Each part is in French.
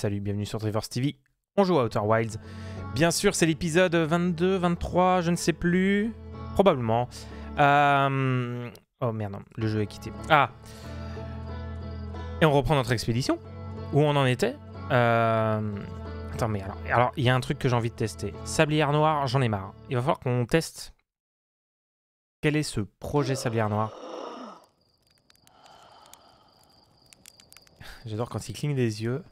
Salut, bienvenue sur Triforce TV, on joue à Outer Wilds. Bien sûr, c'est l'épisode 22, 23, je ne sais plus, probablement. Oh merde, non, le jeu est quitté. Ah. Et on reprend notre expédition, où on en était. Attends, mais alors, il y a un truc que j'ai envie de tester. Sablière Noire, j'en ai marre. Il va falloir qu'on teste. Quel est ce projet Sablière Noire? J'adore quand il cligne des yeux.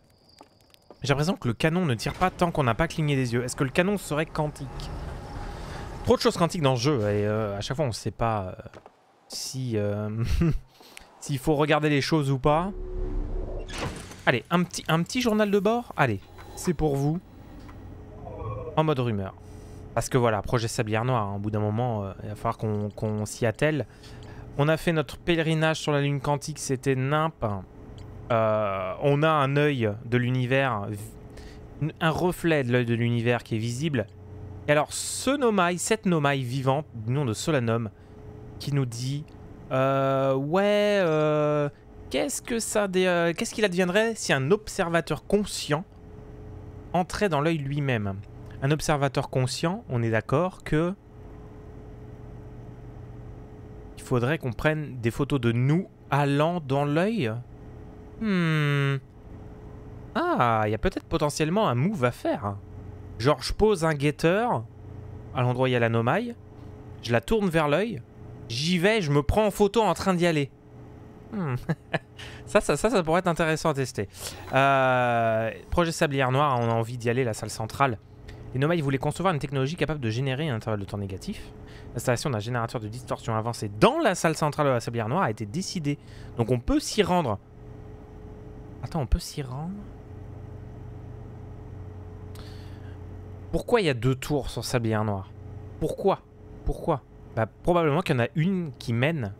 J'ai l'impression que le canon ne tire pas tant qu'on n'a pas cligné des yeux. Est-ce que le canon serait quantique? Trop de choses quantiques dans le jeu et à chaque fois on ne sait pas si s'il faut regarder les choses ou pas. Allez, un petit journal de bord. Allez, c'est pour vous. En mode rumeur. Parce que voilà, projet Sablière Noire. Hein, au bout d'un moment, il va falloir qu'on s'y attelle. On a fait notre pèlerinage sur la Lune Quantique, c'était nimp. On a un œil de l'univers, un reflet de l'œil de l'univers qui est visible. Et alors, ce Nomaï, cette Nomaï vivant, du nom de Solanum, qui nous dit qu'est-ce qu'il adviendrait si un observateur conscient entrait dans l'œil lui-même? Un observateur conscient, on est d'accord que il faudrait qu'on prenne des photos de nous allant dans l'œil. Ah, il y a peut-être potentiellement un move à faire. Genre, je pose un guetteur à l'endroit où il y a la Nomaï, je la tourne vers l'œil, j'y vais, je me prends en photo en train d'y aller. Ça pourrait être intéressant à tester. Projet Sablière Noire, on a envie d'y aller, la salle centrale. Les Nomaï voulaient concevoir une technologie capable de générer un intervalle de temps négatif. L'installation d'un générateur de distorsion avancée dans la salle centrale de la Sablière Noire a été décidée. Donc on peut s'y rendre. Attends, on peut s'y rendre? Pourquoi il y a deux tours sur Sablière Noire? Pourquoi? Bah, probablement qu'il y en a une qui mène...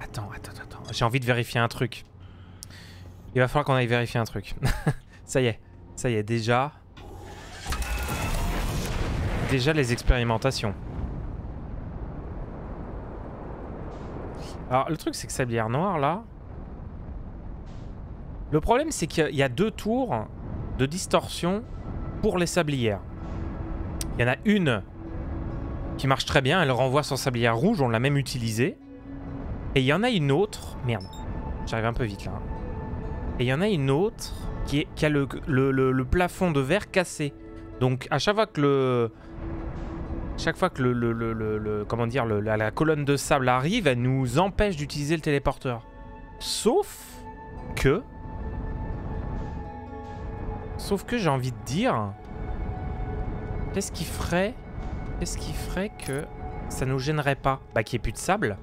Attends. J'ai envie de vérifier un truc. Il va falloir qu'on aille vérifier un truc. Ça y est, déjà... Déjà les expérimentations. Alors, le truc, c'est que Sablière Noire, là... Le problème, c'est qu'il y a deux tours de distorsion pour les sablières. Il y en a une qui marche très bien, elle renvoie sur Sablière Rouge, on l'a même utilisée. Et il y en a une autre... Merde, j'arrive un peu vite là. Et il y en a une autre qui a le plafond de verre cassé. Donc à chaque fois que la colonne de sable arrive, elle nous empêche d'utiliser le téléporteur. Sauf que... j'ai envie de dire, qu'est-ce qui ferait que ça nous gênerait pas? Bah qu'il n'y ait plus de sable.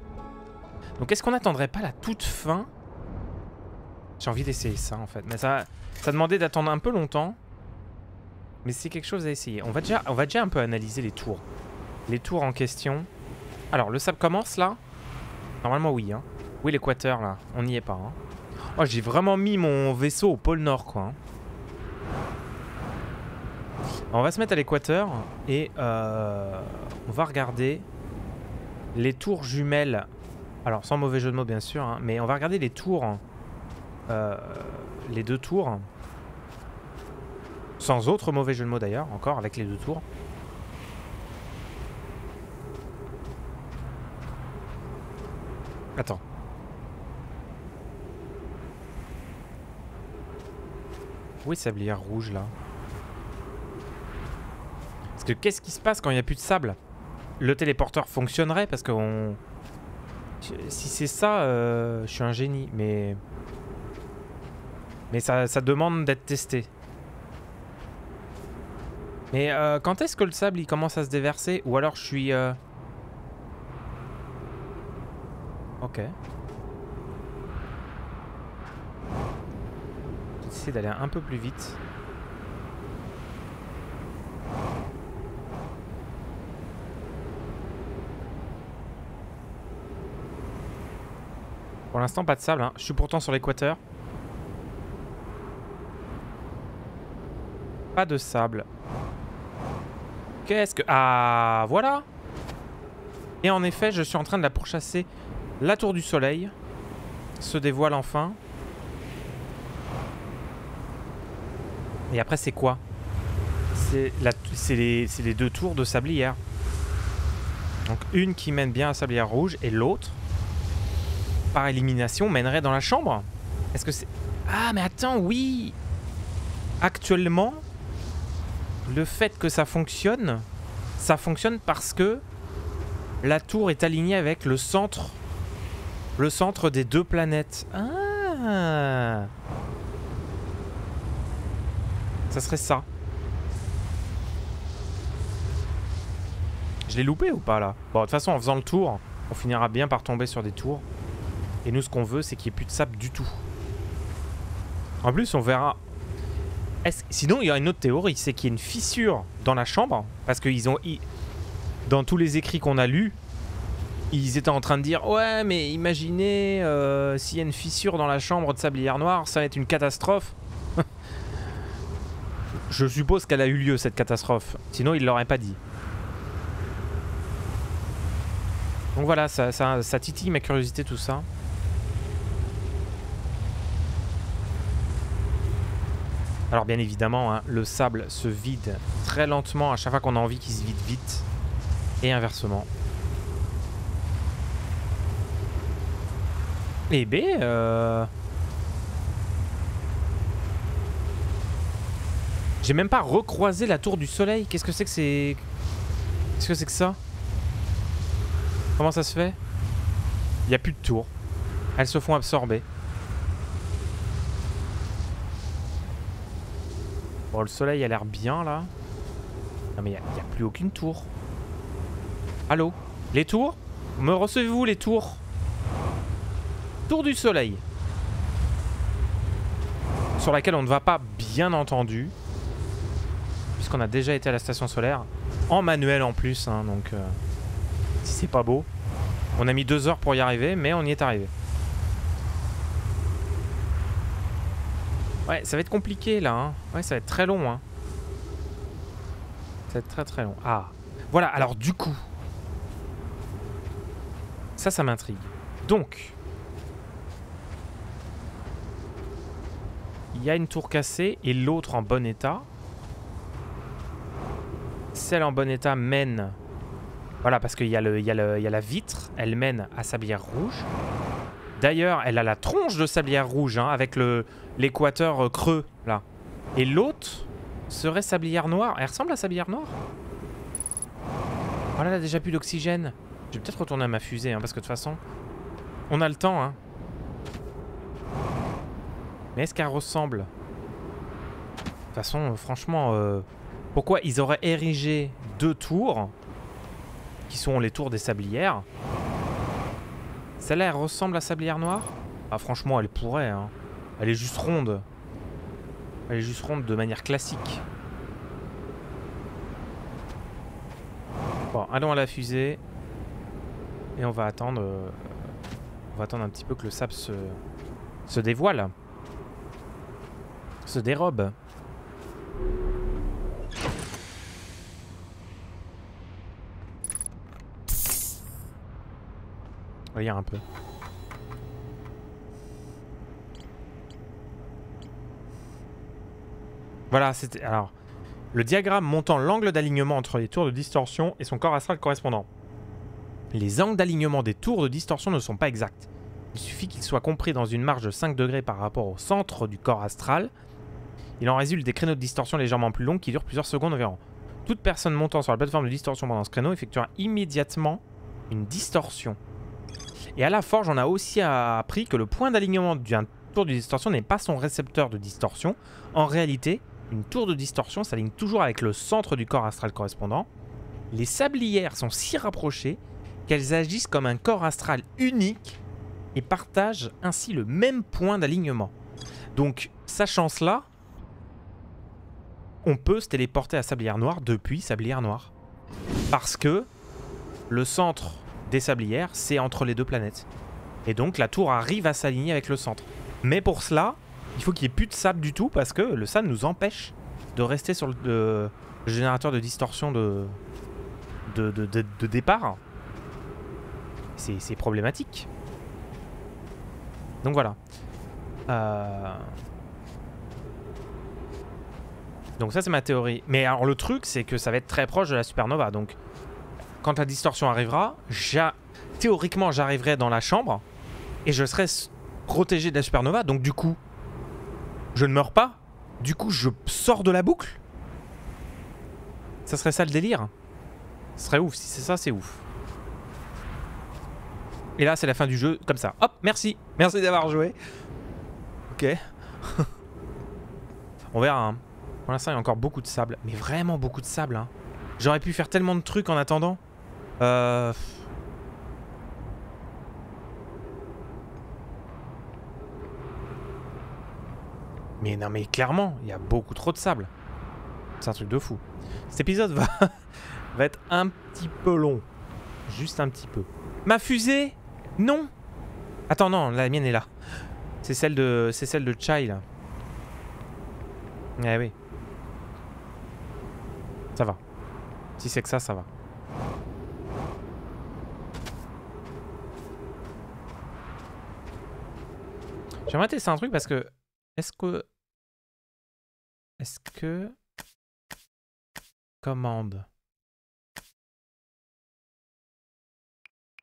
Donc est-ce qu'on n'attendrait pas la toute fin? J'ai envie d'essayer ça en fait, mais ça demandait d'attendre un peu longtemps. Mais c'est quelque chose à essayer. On va déjà un peu analyser les tours. Les tours en question. Alors le sable commence là? Normalement oui. Hein. Oui, l'équateur là, on n'y est pas. Hein. Oh, j'ai vraiment mis mon vaisseau au pôle Nord quoi. Hein. On va se mettre à l'équateur et on va regarder les tours jumelles. Alors sans mauvais jeu de mots bien sûr, hein, mais on va regarder les tours, les deux tours. Sans autre mauvais jeu de mots d'ailleurs, encore avec les deux tours. Attends. Où est Sablière Rouge là ? Qu'est-ce qui se passe quand il n'y a plus de sable? Le téléporteur fonctionnerait parce que on... Si c'est ça, je suis un génie, mais ça demande d'être testé. Mais quand est-ce que le sable il commence à se déverser? Ou alors je suis... Ok. J'essaie d'aller un peu plus vite. Pour l'instant, pas de sable. Hein. Je suis pourtant sur l'équateur. Pas de sable. Qu'est-ce que... Ah, voilà. Et en effet, je suis en train de la pourchasser. La tour du soleil se dévoile enfin. Et après, c'est quoi? C'est les deux tours de sablière. Donc une qui mène bien à Sablière Rouge et l'autre, par élimination, mènerait dans la chambre. Est-ce que c'est... Ah mais attends, oui! Actuellement, le fait que ça fonctionne parce que la tour est alignée avec le centre des deux planètes. Ah! Ça serait ça. Je l'ai loupé ou pas là? Bon, de toute façon, en faisant le tour, on finira bien par tomber sur des tours. Et nous, ce qu'on veut, c'est qu'il n'y ait plus de sable du tout. En plus, on verra. Sinon, il y a une autre théorie, c'est qu'il y a une fissure dans la chambre. Parce que ils ont... dans tous les écrits qu'on a lus, ils étaient en train de dire « Ouais, mais imaginez, s'il y a une fissure dans la chambre de Sablière Noire, ça va être une catastrophe. » Je suppose qu'elle a eu lieu, cette catastrophe. Sinon, ils ne l'auraient pas dit. Donc voilà, ça titille ma curiosité, tout ça. Alors bien évidemment, hein, le sable se vide très lentement à chaque fois qu'on a envie qu'il se vide vite. Et inversement. Eh ben... J'ai même pas recroisé la tour du soleil. Qu'est-ce que c'est que c'est... Qu'est-ce que c'est que ça? Comment ça se fait? Il n'y a plus de tours. Elles se font absorber. Bon, le soleil a l'air bien, là. Non, mais il n'y a plus aucune tour. Allô? Les tours? Me recevez-vous, les tours? Tour du soleil. Sur laquelle on ne va pas, bien entendu. Puisqu'on a déjà été à la station solaire. En manuel, en plus, hein, donc... Si c'est pas beau. On a mis 2 heures pour y arriver, mais on y est arrivé. Ouais, ça va être compliqué là. Hein. Ouais, ça va être très long. Hein. Ça va être très très long. Ah, voilà. Alors du coup, ça m'intrigue. Donc, il y a une tour cassée et l'autre en bon état. Celle en bon état mène... Voilà, parce qu'il y a la vitre, elle mène à Sablière Rouge. D'ailleurs, elle a la tronche de Sablière Rouge, hein, avec l'équateur creux, là. Et l'autre serait Sablière Noire. Elle ressemble à Sablière Noire. Voilà, elle a déjà plus d'oxygène. Je vais peut-être retourner à ma fusée, hein, parce que de toute façon, on a le temps. Hein. Mais est-ce qu'elle ressemble? De toute façon, franchement, pourquoi ils auraient érigé 2 tours? Qui sont les tours des sablières. Celle-là, elle ressemble à Sablière Noire? Ah, franchement, elle pourrait. Hein. Elle est juste ronde. Elle est juste ronde de manière classique. Bon, allons à la fusée. Et on va attendre... un petit peu que le sable se dévoile. Se dérobe. Regarde un peu. Voilà, c'était... Alors, le diagramme montant l'angle d'alignement entre les tours de distorsion et son corps astral correspondant. Les angles d'alignement des tours de distorsion ne sont pas exacts. Il suffit qu'ils soient compris dans une marge de 5 degrés par rapport au centre du corps astral. Il en résulte des créneaux de distorsion légèrement plus longs qui durent plusieurs secondes environ. Toute personne montant sur la plateforme de distorsion pendant ce créneau effectuera immédiatement une distorsion. Et à la forge, on a aussi appris que le point d'alignement d'un tour de distorsion n'est pas son récepteur de distorsion. En réalité, une tour de distorsion s'aligne toujours avec le centre du corps astral correspondant. Les sablières sont si rapprochées qu'elles agissent comme un corps astral unique et partagent ainsi le même point d'alignement. Donc, sachant cela, on peut se téléporter à Sablière Noire depuis Sablière Noire. Parce que le centre... des sablières, c'est entre les 2 planètes. Et donc la tour arrive à s'aligner avec le centre. Mais pour cela, il faut qu'il n'y ait plus de sable du tout parce que le sable nous empêche de rester sur le générateur de distorsion de départ. C'est problématique. Donc voilà. Donc ça c'est ma théorie. Mais alors le truc c'est que ça va être très proche de la supernova. Donc quand la distorsion arrivera, théoriquement j'arriverai dans la chambre et je serai protégé de la supernova. Donc du coup, je ne meurs pas. Du coup, je sors de la boucle. Ça serait ça le délire. Ce serait ouf. Si c'est ça, c'est ouf. Et là, c'est la fin du jeu comme ça. Hop, merci. Merci d'avoir joué. Ok. On verra. Hein. Pour l'instant, il y a encore beaucoup de sable. Mais vraiment beaucoup de sable. Hein. J'aurais pu faire tellement de trucs en attendant. Mais non, mais clairement, il y a beaucoup trop de sable. C'est un truc de fou. Cet épisode va être un petit peu long. Juste un petit peu. Ma fusée? Non! Attends, non, la mienne est là. C'est celle de Chai, là. Eh oui. Ça va. Si c'est que ça, ça va. J'aimerais tester un truc parce que... Est-ce que... Commande.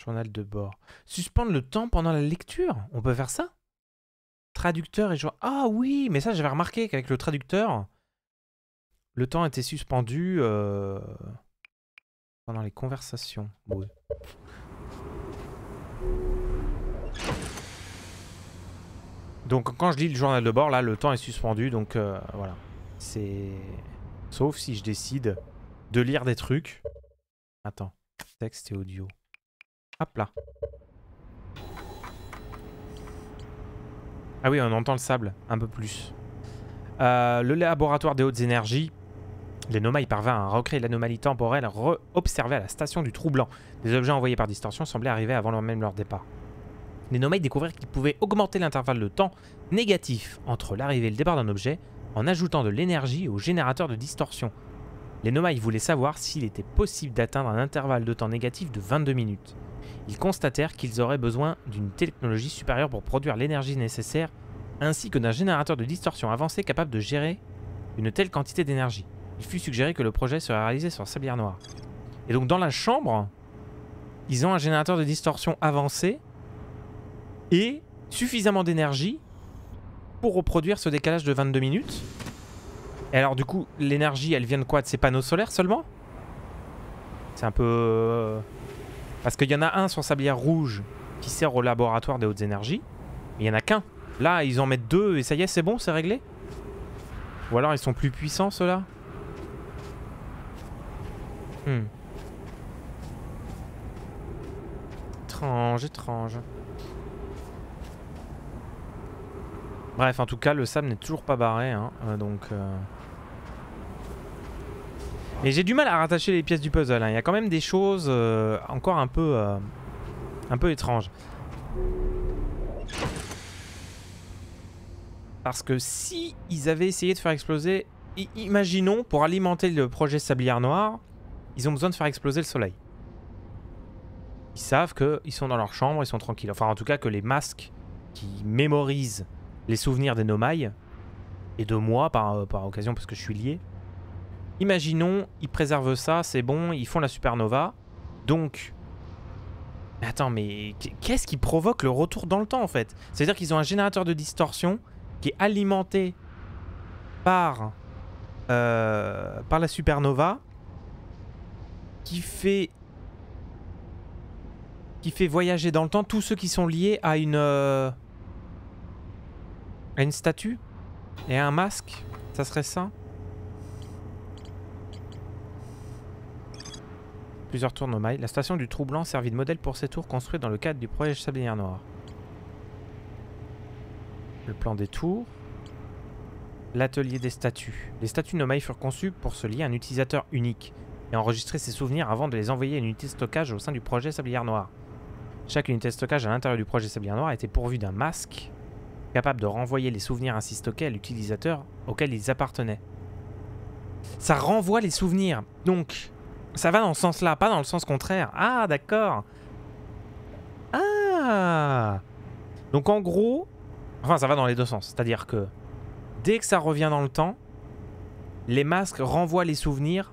Journal de bord. Suspendre le temps pendant la lecture. On peut faire ça? Traducteur et journal... Ah oui, mais ça j'avais remarqué qu'avec le traducteur, le temps était suspendu pendant les conversations. Ouais. Donc quand je lis le journal de bord, là, le temps est suspendu, donc voilà. C'est... Sauf si je décide de lire des trucs. Attends, texte et audio. Hop là. Ah oui, on entend le sable, un peu plus. Le laboratoire des hautes énergies, les Nomaï parvinrent à recréer l'anomalie temporelle observée à la station du Trou Blanc. Des objets envoyés par distorsion semblaient arriver avant même leur départ. Les Nomaï découvrirent qu'ils pouvaient augmenter l'intervalle de temps négatif entre l'arrivée et le départ d'un objet en ajoutant de l'énergie au générateur de distorsion. Les Nomaï voulaient savoir s'il était possible d'atteindre un intervalle de temps négatif de 22 minutes. Ils constatèrent qu'ils auraient besoin d'une technologie supérieure pour produire l'énergie nécessaire ainsi que d'un générateur de distorsion avancé capable de gérer une telle quantité d'énergie. Il fut suggéré que le projet serait réalisé sur Sablière Noire. Et donc dans la chambre, ils ont un générateur de distorsion avancé et suffisamment d'énergie pour reproduire ce décalage de 22 minutes. Et alors du coup, l'énergie, elle vient de quoi? De ces panneaux solaires seulement? C'est un peu... Parce qu'il y en a un sur Sablière Rouge qui sert au laboratoire des hautes énergies. Mais il n'y en a qu'un. Là, ils en mettent deux et ça y est, c'est bon, c'est réglé. Ou alors ils sont plus puissants, ceux-là. Étrange, étrange. Bref, en tout cas, le sable n'est toujours pas barré, hein, donc... Mais j'ai du mal à rattacher les pièces du puzzle, hein. Il y a quand même des choses encore un peu étranges. Parce que si ils avaient essayé de faire exploser... Imaginons, pour alimenter le projet Sablière Noire, ils ont besoin de faire exploser le soleil. Ils savent qu'ils sont dans leur chambre, ils sont tranquilles. Enfin, en tout cas, que les masques qui mémorisent les souvenirs des Nomaï, et de moi par occasion parce que je suis lié. Imaginons, ils préservent ça, c'est bon, ils font la supernova. Donc... Attends, mais qu'est-ce qui provoque le retour dans le temps, en fait? C'est-à-dire qu'ils ont un générateur de distorsion qui est alimenté par la supernova, qui fait voyager dans le temps tous ceux qui sont liés à une statue et à un masque. Ça serait ça? Plusieurs tours Nomaï. La station du Trou Blanc servit de modèle pour ces tours construites dans le cadre du projet Sablière Noir. Le plan des tours. L'atelier des statues. Les statues Nomaï furent conçues pour se lier à un utilisateur unique et enregistrer ses souvenirs avant de les envoyer à une unité de stockage au sein du projet Sablière Noir. Chaque unité de stockage à l'intérieur du projet Sablière Noir était pourvue d'un masque capable de renvoyer les souvenirs ainsi stockés à l'utilisateur auquel ils appartenaient. Ça renvoie les souvenirs, donc... Ça va dans ce sens-là, pas dans le sens contraire. Ah, d'accord. Ah. Donc en gros... Enfin, ça va dans les deux sens. C'est-à-dire que dès que ça revient dans le temps, les masques renvoient les souvenirs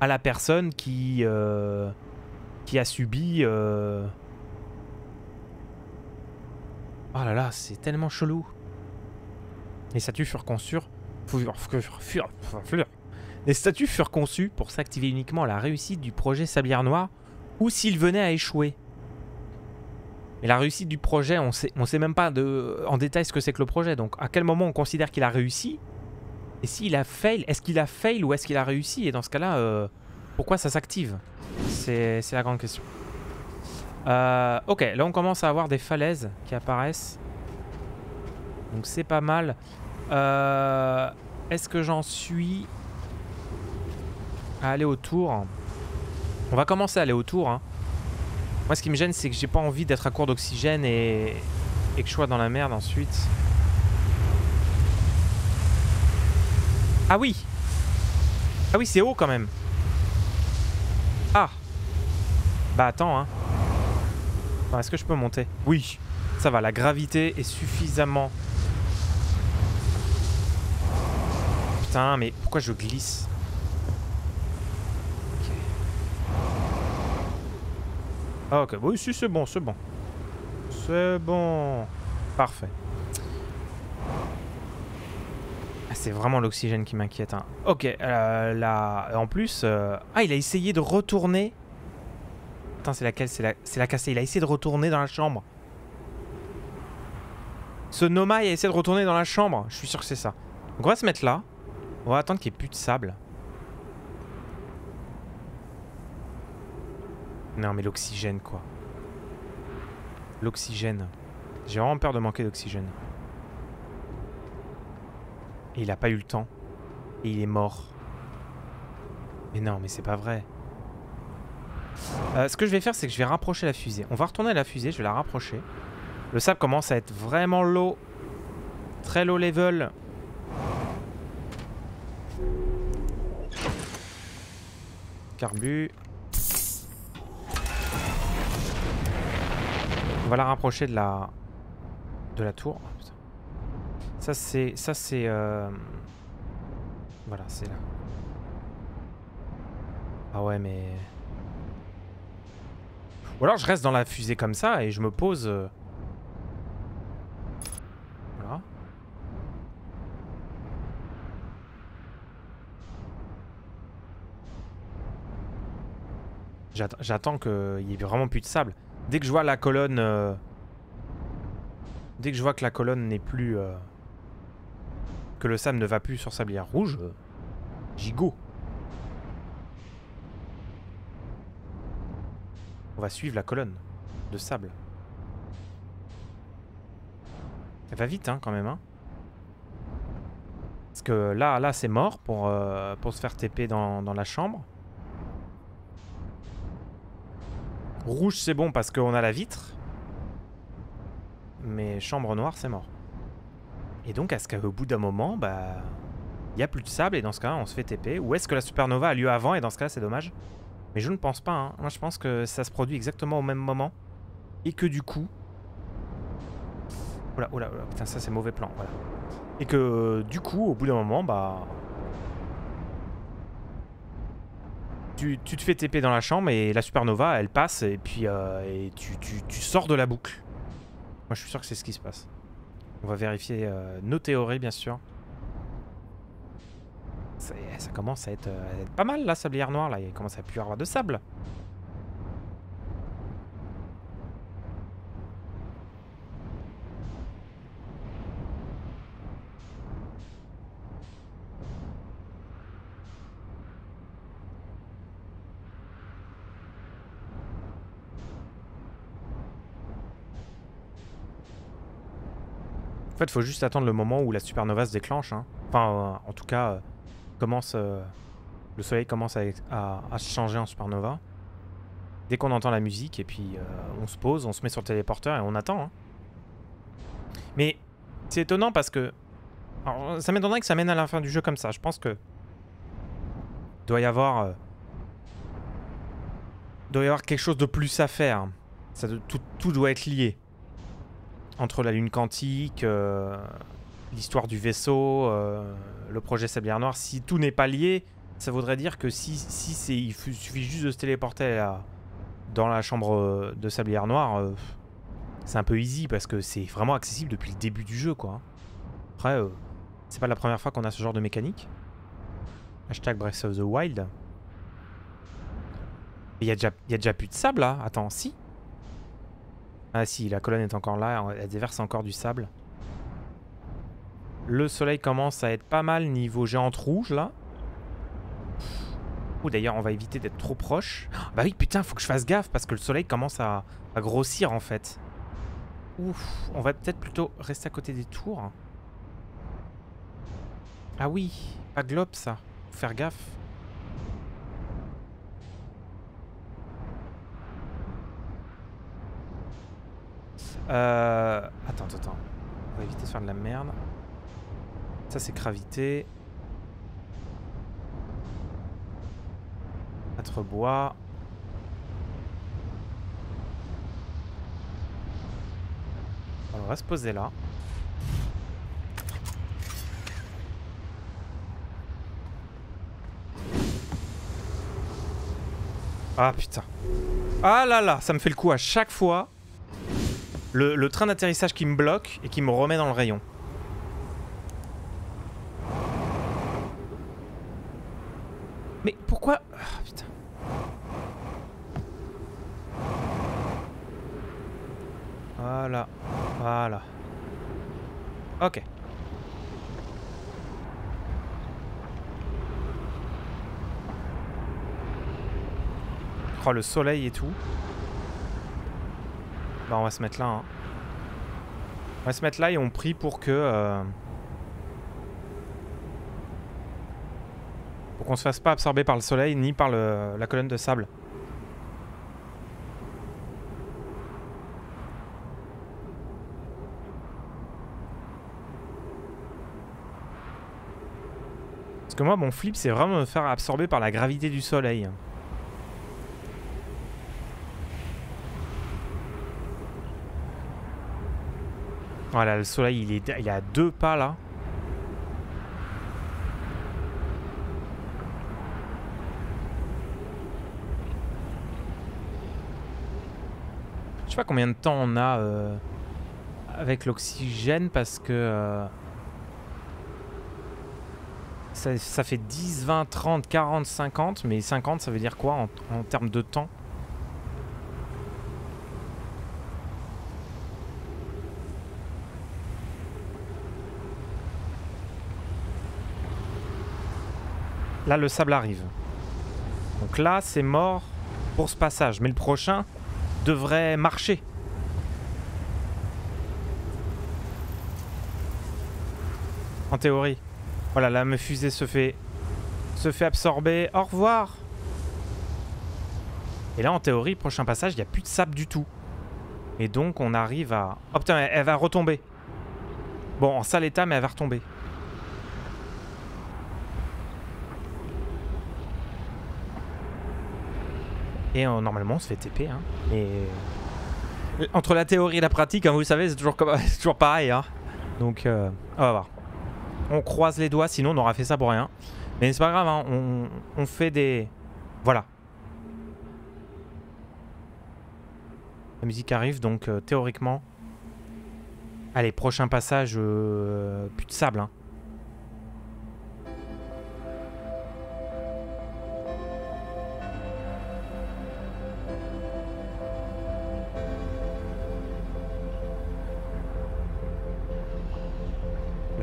à la personne qui a subi... Oh là là, c'est tellement chelou. Les statues furent conçues... Les statues furent conçues pour s'activer uniquement à la réussite du projet Sablière Noire ou s'il venait à échouer. Mais la réussite du projet, on sait même pas en détail ce que c'est que le projet. Donc à quel moment on considère qu'il a réussi? Et s'il a fail, est-ce qu'il a fail ou est-ce qu'il a réussi? Et dans ce cas-là, pourquoi ça s'active? C'est la grande question. Ok, là on commence à avoir des falaises qui apparaissent. Donc c'est pas mal. Est-ce que j'en suis à aller autour? On va commencer à aller autour. Hein. Moi ce qui me gêne c'est que j'ai pas envie d'être à court d'oxygène et que je sois dans la merde ensuite. Ah oui! Ah oui c'est haut quand même. Ah! Bah attends hein. Enfin, est-ce que je peux monter? Oui. Ça va, la gravité est suffisamment... Putain mais pourquoi je glisse? Ah ok, bon, ici c'est bon, c'est bon. C'est bon. Parfait. Ah, c'est vraiment l'oxygène qui m'inquiète. Hein. Ok, là... En plus... Ah, il a essayé de retourner... Attends, c'est laquelle? C'est la cassée. Il a essayé de retourner dans la chambre. Ce Nomaï a essayé de retourner dans la chambre. Je suis sûr que c'est ça. Donc on va se mettre là. On va attendre qu'il n'y ait plus de sable. Non mais l'oxygène quoi. L'oxygène. J'ai vraiment peur de manquer d'oxygène. Et il a pas eu le temps. Et il est mort. Mais non mais c'est pas vrai. Ce que je vais faire c'est que je vais rapprocher la fusée. On va retourner à la fusée, je vais la rapprocher. Le sable commence à être vraiment low. Très low level. Carbu. On va la rapprocher de la tour. Oh, putain. Ça c'est voilà, c'est là. Ah ouais, mais ou alors je reste dans la fusée comme ça et je me pose. Voilà. J'attends qu'il n'y ait vraiment plus de sable. Dès que je vois la colonne... Dès que je vois que la colonne n'est plus... Que le sable ne va plus sur Sablière Rouge, j'y go. On va suivre la colonne de sable. Elle va vite hein, quand même. Hein. Parce que là c'est mort pour se faire TP dans la chambre. Rouge c'est bon parce qu'on a la vitre. Mais chambre noire c'est mort. Et donc est-ce qu'au bout d'un moment, bah, il n'y a plus de sable et dans ce cas on se fait TP. Ou est-ce que la supernova a lieu avant et dans ce cas c'est dommage. Mais je ne pense pas, hein. Moi je pense que ça se produit exactement au même moment. Et que du coup... Oula, oula, oula, putain ça c'est mauvais plan, voilà. Et que du coup au bout d'un moment, bah... Tu te fais TP dans la chambre et la supernova elle passe et puis et tu sors de la boucle. Moi je suis sûr que c'est ce qui se passe. On va vérifier nos théories bien sûr. Ça commence à être pas mal la Sablière Noire là, il commence à plus avoir de sable. En fait, faut juste attendre le moment où la supernova se déclenche. Hein. Enfin, en tout cas, le soleil commence à se changer en supernova. Dès qu'on entend la musique, et puis on se pose, on se met sur le téléporteur et on attend. Hein. Mais c'est étonnant parce que... Alors, ça m'étonnerait que ça mène à la fin du jeu comme ça. Je pense que... Doit y avoir quelque chose de plus à faire. Tout doit être lié. Entre la lune quantique, l'histoire du vaisseau, le projet Sablière Noire, si tout n'est pas lié, ça voudrait dire que il suffit juste de se téléporter dans la chambre de Sablière Noire, c'est un peu easy parce que c'est vraiment accessible depuis le début du jeu, quoi. Après, c'est pas la première fois qu'on a ce genre de mécanique. Hashtag Breath of the Wild. Il y a déjà plus de sable là. Attends, si. Ah si, la colonne est encore là, elle déverse encore du sable. Le soleil commence à être pas mal niveau géante rouge là. Ou d'ailleurs on va éviter d'être trop proche. Bah oui putain, faut que je fasse gaffe parce que le soleil commence à grossir en fait. Ouf, on va peut-être plutôt rester à côté des tours. Ah oui, pas globe ça, faut faire gaffe. Attends. On va éviter de faire de la merde. Ça, c'est gravité. Âtrebois. On va se poser là. Ah putain. Ah là là, ça me fait le coup à chaque fois. Le train d'atterrissage qui me bloque et qui me remet dans le rayon. Mais pourquoi... Ah putain. Voilà. Voilà. Ok. Oh, le soleil et tout. Bah on va se mettre là, hein. On va se mettre là et on prie pour que... pour qu'on se fasse pas absorber par le soleil ni par la colonne de sable. Parce que moi mon flip c'est vraiment me faire absorber par la gravité du soleil. Voilà, le soleil, il est à 2 pas, là. Je sais pas combien de temps on a avec l'oxygène, parce que... ça fait 10, 20, 30, 40, 50, mais 50, ça veut dire quoi en termes de temps ? Là, le sable arrive. Donc là, c'est mort pour ce passage. Mais le prochain devrait marcher. En théorie. Voilà, là, ma fusée se fait absorber. Au revoir. Et là, en théorie, prochain passage, il n'y a plus de sable du tout. Et donc, on arrive à... Oh putain, elle va retomber. Bon, en sale état, mais elle va retomber. Et normalement, on se fait TP. Hein. Et... Entre la théorie et la pratique, hein, vous le savez, c'est toujours pareil. Hein. Donc, on va voir. On croise les doigts, sinon on aura fait ça pour rien. Mais c'est pas grave, hein. On fait des... Voilà. La musique arrive, donc théoriquement... Allez, prochain passage, plus de sable. Hein.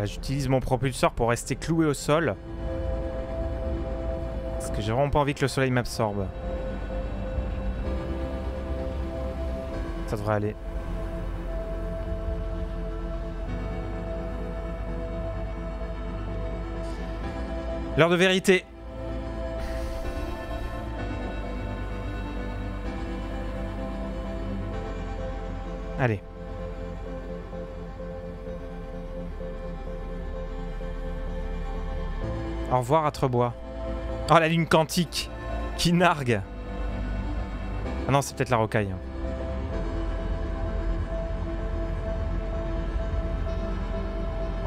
J'utilise mon propulseur pour rester cloué au sol. Parce que j'ai vraiment pas envie que le soleil m'absorbe. Ça devrait aller. L'heure de vérité. Allez. Au revoir Âtrebois. Oh la lune quantique qui nargue. Ah non, c'est peut-être la rocaille.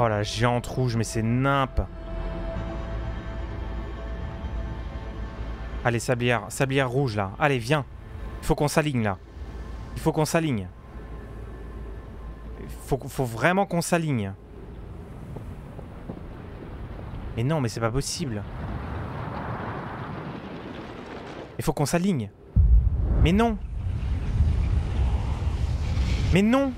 Oh la géante rouge, mais c'est nimpe. Allez, sablière rouge là. Allez, viens. Il faut qu'on s'aligne là. Il faut qu'on s'aligne. Faut vraiment qu'on s'aligne. Mais non, mais c'est pas possible. Il faut qu'on s'aligne. Mais non. Mais non.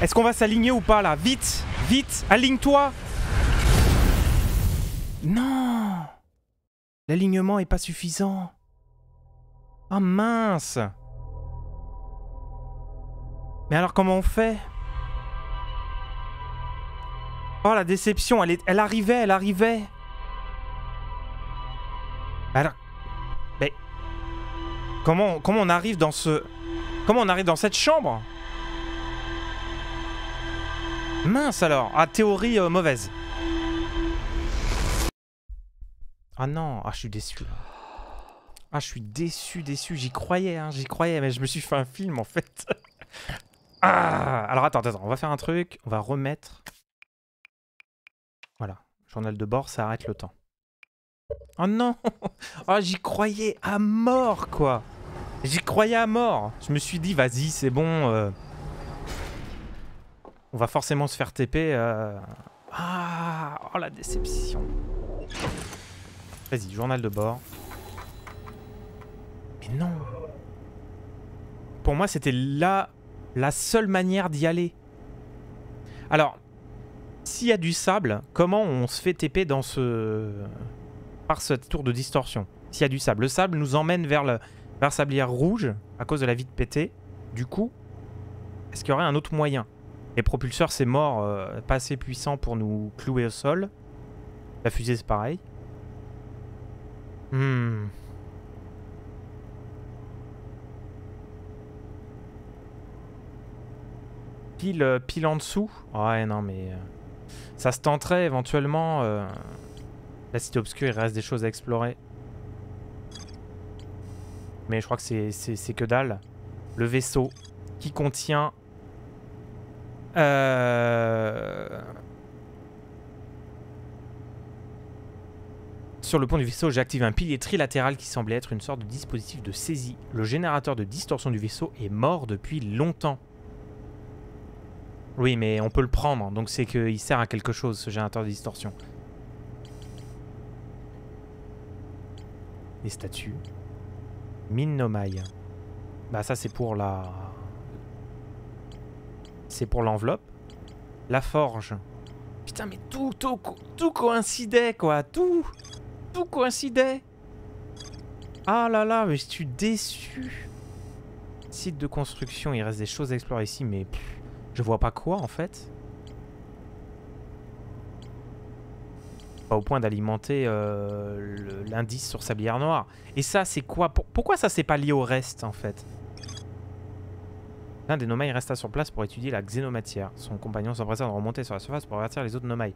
Est-ce qu'on va s'aligner ou pas là? Vite, vite, aligne-toi. Non. L'alignement est pas suffisant. Ah mince. Mais alors comment on fait? Oh la déception, elle arrivait. Alors, mais comment on arrive dans ce, comment on arrive dans cette chambre? Mince alors, ah théorie mauvaise. Ah non, ah je suis déçu. Ah je suis déçu. J'y croyais, mais je me suis fait un film en fait. Ah, alors attends, on va faire un truc, on va remettre. Voilà, journal de bord, ça arrête le temps. Oh non, oh, j'y croyais à mort quoi. J'y croyais à mort. Je me suis dit vas-y c'est bon. On va forcément se faire TP. Ah, oh la déception. Vas-y, journal de bord. Mais non. Pour moi c'était là la seule manière d'y aller. Alors, s'il y a du sable, comment on se fait TP dans ce... par cette tour de distorsion? S'il y a du sable. Le sable nous emmène vers Sablière Rouge à cause de la vide pétée. Du coup, est-ce qu'il y aurait un autre moyen? Les propulseurs, c'est mort, pas assez puissant pour nous clouer au sol. La fusée, c'est pareil. Hmm. Pile en dessous. Ouais, non, mais... ça se tenterait éventuellement. La cité obscure, il reste des choses à explorer. Mais je crois que c'est que dalle. Le vaisseau qui contient... Sur le pont du vaisseau, j'ai activé un pilier trilatéral qui semblait être une sorte de dispositif de saisie. Le générateur de distorsion du vaisseau est mort depuis longtemps. Oui, mais on peut le prendre, donc c'est qu'il sert à quelque chose, ce générateur de distorsion. Les statues. Mine Nomaï. Bah ça, c'est pour la... c'est pour l'enveloppe. La forge. Putain, mais tout coïncidait, quoi. Tout coïncidait. Ah là là, mais je suis déçu. Site de construction, il reste des choses à explorer ici, mais... je vois pas quoi en fait. Pas au point d'alimenter l'indice sur Sablière Noire. Et ça c'est quoi? Pourquoi ça c'est pas lié au reste en fait? L'un des Nomaï resta sur place pour étudier la xénomatière. Son compagnon s'empressa de remonter sur la surface pour avertir les autres Nomaï.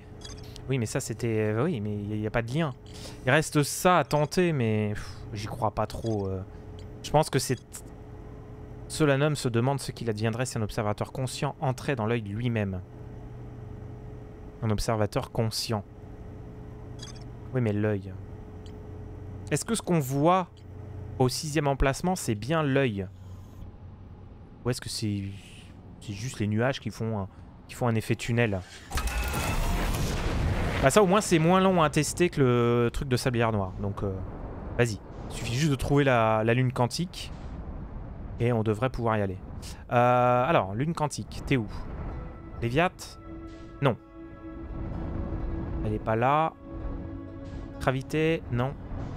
Oui mais ça c'était... oui mais il n'y a pas de lien. Il reste ça à tenter mais... j'y crois pas trop. Je pense que c'est... Solanum se demande ce qu'il adviendrait si un observateur conscient entrait dans l'œil lui-même. Un observateur conscient. Oui, mais l'œil. Est-ce que ce qu'on voit au 6e emplacement, c'est bien l'œil? Ou est-ce que c'est juste les nuages qui font un effet tunnel? Bah ça, au moins, c'est moins long à tester que le truc de Sablière Noire. Donc, vas-y. Il suffit juste de trouver la lune quantique. Et on devrait pouvoir y aller. Alors, Lune Quantique, t'es où? Léviat? Non. Elle est pas là. Gravité? Non.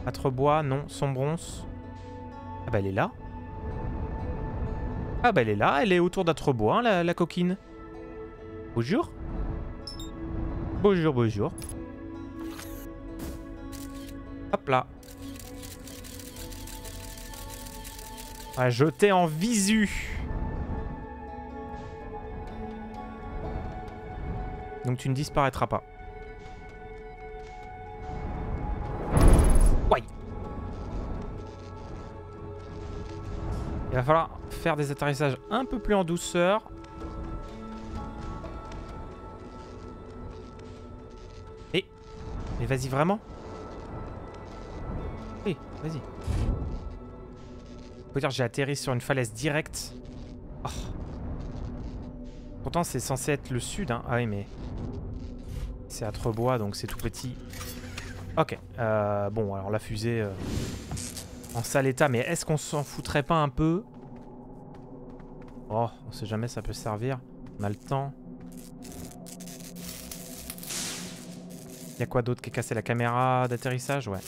Âtrebois? Non. Sombronce? Ah bah elle est là. Ah bah elle est là, elle est autour d'Âtrebois, hein, la coquine. Bonjour. Bonjour, bonjour. Hop là. À jeter en visu. Donc tu ne disparaîtras pas. Ouais. Il va falloir faire des atterrissages un peu plus en douceur. Mais vas-y, vraiment? Oui, vas-y. Faut dire, j'ai atterri sur une falaise directe. Oh. Pourtant, c'est censé être le sud, hein. Ah oui, mais... c'est Âtrebois, donc c'est tout petit. Ok. Bon, alors la fusée... en sale état, mais est-ce qu'on s'en foutrait pas un peu? Oh, on sait jamais, ça peut servir. On a le temps. Y'a quoi d'autre qui a cassé? La caméra d'atterrissage? Ouais.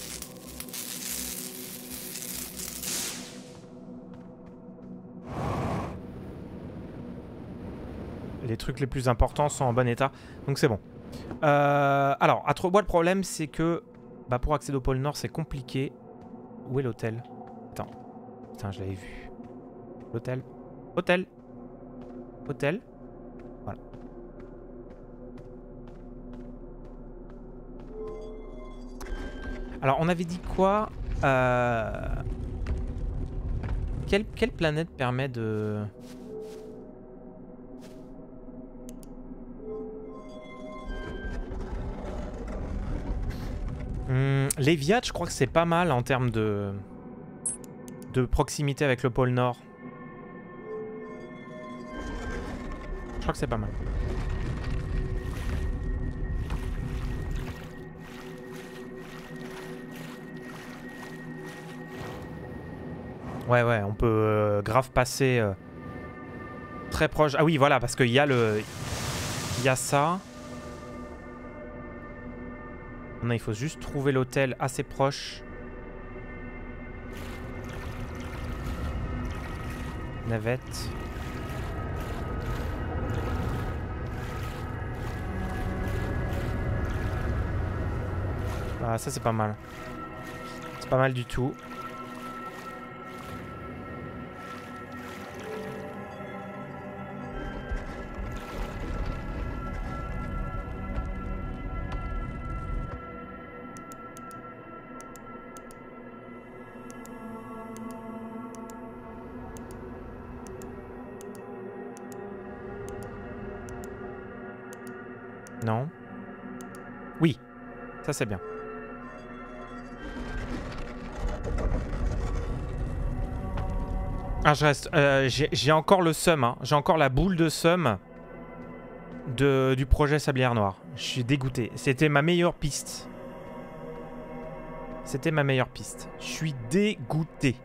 Les trucs les plus importants sont en bon état, donc c'est bon. Alors, Âtrebois, le problème, c'est que bah, pour accéder au pôle Nord, c'est compliqué. Où est l'hôtel? Attends. Putain, je l'avais vu. L'hôtel. Hôtel. Hôtel. Voilà. Alors, on avait dit quoi? Quelle planète permet de... Léviat, je crois que c'est pas mal en termes de proximité avec le pôle Nord. Je crois que c'est pas mal. Ouais, ouais, on peut grave passer très proche. Ah oui, voilà, parce qu'il y a le... il y a ça. Non, il faut juste trouver l'hôtel assez proche. Navette. Ah, ça c'est pas mal. C'est pas mal du tout. Non. Oui. Ça, c'est bien. Ah, je reste. J'ai encore le seum, hein. J'ai encore la boule de seum du projet Sablière Noire. Je suis dégoûté. C'était ma meilleure piste. C'était ma meilleure piste. Je suis dégoûté.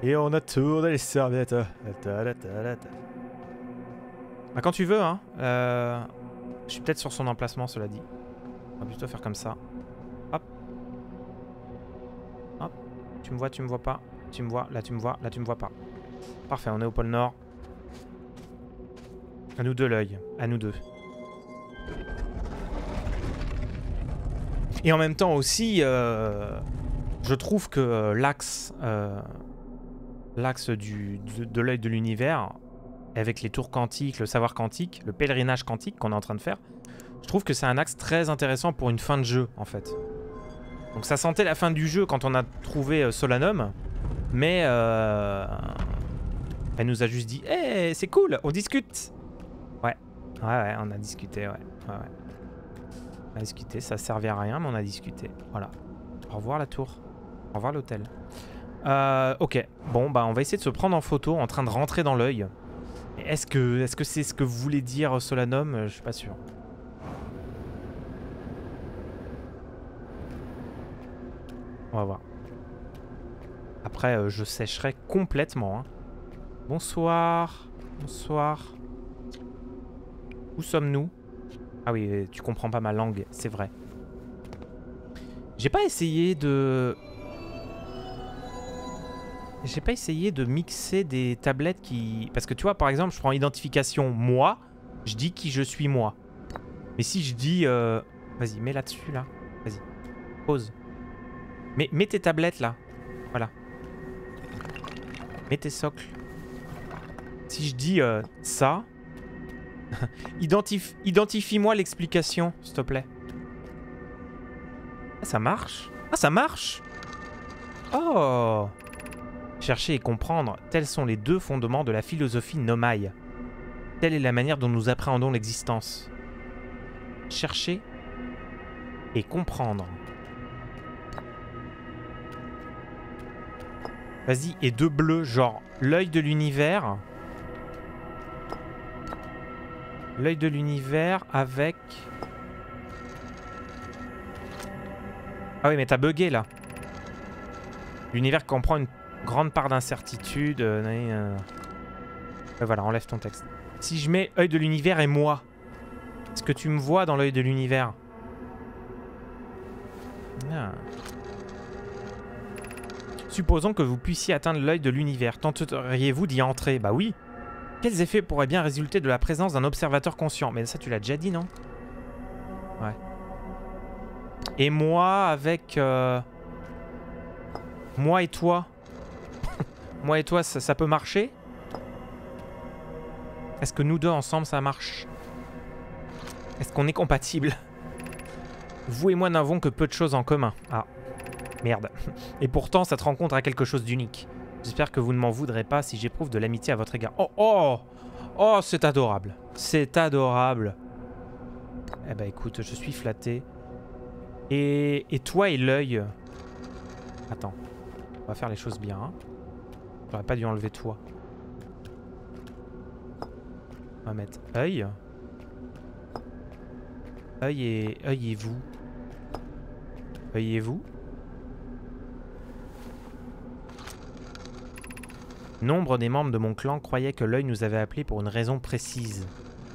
Et on a tourné les serviettes. Bah quand tu veux, hein. Je suis peut-être sur son emplacement, cela dit. On va plutôt faire comme ça. Hop. Hop. Tu me vois pas. Tu me vois, là tu me vois, là tu me vois pas. Parfait, on est au pôle Nord. À nous deux l'œil. À nous deux. Et en même temps aussi, je trouve que l'axe... l'axe de l'œil de l'univers, avec les tours quantiques, le savoir quantique, le pèlerinage quantique qu'on est en train de faire, je trouve que c'est un axe très intéressant pour une fin de jeu, en fait. Donc ça sentait la fin du jeu quand on a trouvé Solanum, mais elle nous a juste dit « Hey, c'est cool, on discute !» Ouais, ouais, ouais, on a discuté, ouais. Ouais, ouais. On a discuté, ça servait à rien, mais on a discuté. Voilà. Au revoir la tour. Au revoir l'hôtel. Ok, bon bah on va essayer de se prendre en photo en train de rentrer dans l'œil. Est-ce que c'est ce que vous voulez dire Solanum? Je suis pas sûr. On va voir. Après je sécherai complètement, hein. Bonsoir. Bonsoir. Où sommes-nous? Ah oui, tu comprends pas ma langue, c'est vrai. J'ai pas essayé de... j'ai pas essayé de mixer des tablettes qui... parce que tu vois, par exemple, je prends identification moi, je dis qui je suis moi. Mais si je dis... vas-y, mets là-dessus, là. Vas-y. Pause. Mets tes tablettes, là. Voilà. Mets tes socles. Si je dis ça... Identifie-moi l'explication, s'il te plaît. Ah, ça marche. Ah, ça marche. Oh. Chercher et comprendre, tels sont les deux fondements de la philosophie Nomaï. Telle est la manière dont nous appréhendons l'existence. Chercher et comprendre. Vas-y, et deux bleus, genre l'œil de l'univers. L'œil de l'univers avec... Ah oui, mais t'as bugué là. L'univers comprend une grande part d'incertitude. Voilà, enlève ton texte. Si je mets œil de l'univers et moi, est-ce que tu me vois dans l'œil de l'univers? Ah. Supposons que vous puissiez atteindre l'œil de l'univers. Tenteriez-vous d'y entrer? Bah oui. Quels effets pourraient bien résulter de la présence d'un observateur conscient? Mais ça, tu l'as déjà dit, non? Ouais. Et moi avec... Moi et toi. Moi et toi, ça peut marcher? Est-ce que nous deux ensemble, ça marche? Est-ce qu'on est compatibles? Vous et moi n'avons que peu de choses en commun. Ah. Merde. Et pourtant, cette rencontre a quelque chose d'unique. J'espère que vous ne m'en voudrez pas si j'éprouve de l'amitié à votre égard. Oh, oh, oh, c'est adorable. C'est adorable. Eh ben, écoute, je suis flatté. Et toi et l'œil... Attends. On va faire les choses bien. Hein. J'aurais pas dû enlever toi. On va mettre œil. Œil et vous. Œil et vous. Nombre des membres de mon clan croyaient que l'œil nous avait appelés pour une raison précise.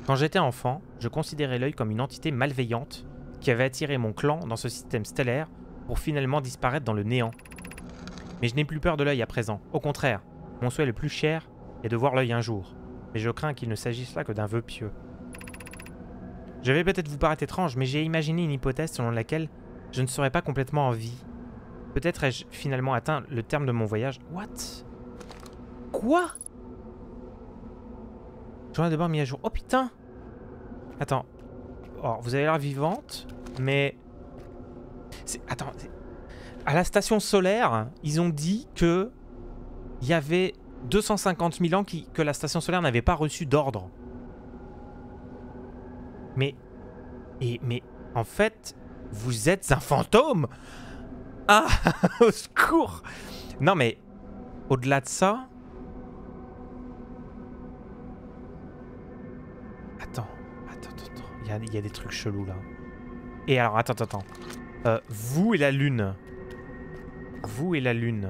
Quand j'étais enfant, je considérais l'œil comme une entité malveillante qui avait attiré mon clan dans ce système stellaire pour finalement disparaître dans le néant. Mais je n'ai plus peur de l'œil à présent. Au contraire, mon souhait le plus cher est de voir l'œil un jour. Mais je crains qu'il ne s'agisse là que d'un vœu pieux. Je vais peut-être vous paraître étrange, mais j'ai imaginé une hypothèse selon laquelle je ne serais pas complètement en vie. Peut-être ai-je finalement atteint le terme de mon voyage. What? Quoi? J'en ai d'abord mis à jour. Oh putain! Attends. Alors, vous avez l'air vivante, mais... Attends. À la station solaire, ils ont dit que... Il y avait 250 000 ans que la station solaire n'avait pas reçu d'ordre. Mais... Mais en fait, vous êtes un fantôme! Ah! Au secours! Non mais... Au-delà de ça... Attends. Il y a des trucs chelous là. Et alors, attends. Vous et la lune. Vous et la lune.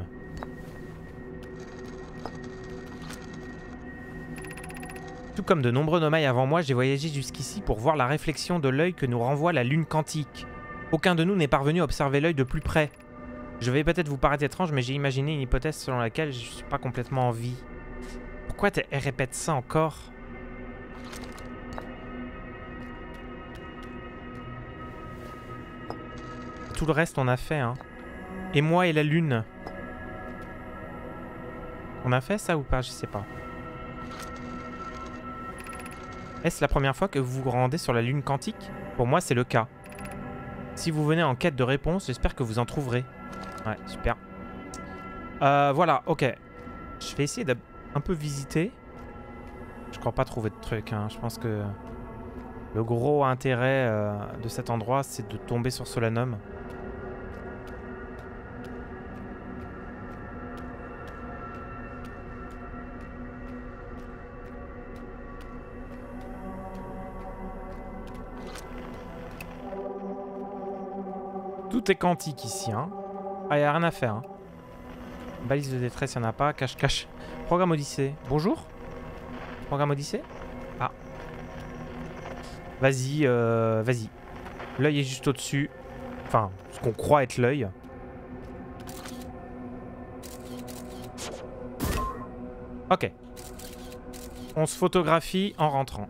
Tout comme de nombreux Nomaï avant moi, j'ai voyagé jusqu'ici pour voir la réflexion de l'œil que nous renvoie la lune quantique. Aucun de nous n'est parvenu à observer l'œil de plus près. Je vais peut-être vous paraître étrange, mais j'ai imaginé une hypothèse selon laquelle je ne suis pas complètement en vie. Pourquoi tu répètes ça encore? Tout le reste, on a fait, hein. Et moi et la lune. On a fait ça ou pas? Je sais pas. Est-ce la première fois que vous vous rendez sur la lune quantique? Pour moi, c'est le cas. Si vous venez en quête de réponse, j'espère que vous en trouverez. Ouais, super. Voilà, ok. Je vais essayer d'un peu visiter. Je crois pas trouver de trucs, hein. Je pense que le gros intérêt de cet endroit, c'est de tomber sur Solanum. Tout est quantique ici, hein. Ah, y'a rien à faire, hein. Balise de détresse, y'en a pas. Cache. Programme Odyssée. Bonjour. Programme Odyssée. Ah. Vas-y, vas-y. L'œil est juste au-dessus. Enfin, ce qu'on croit être l'œil. Ok. On se photographie en rentrant.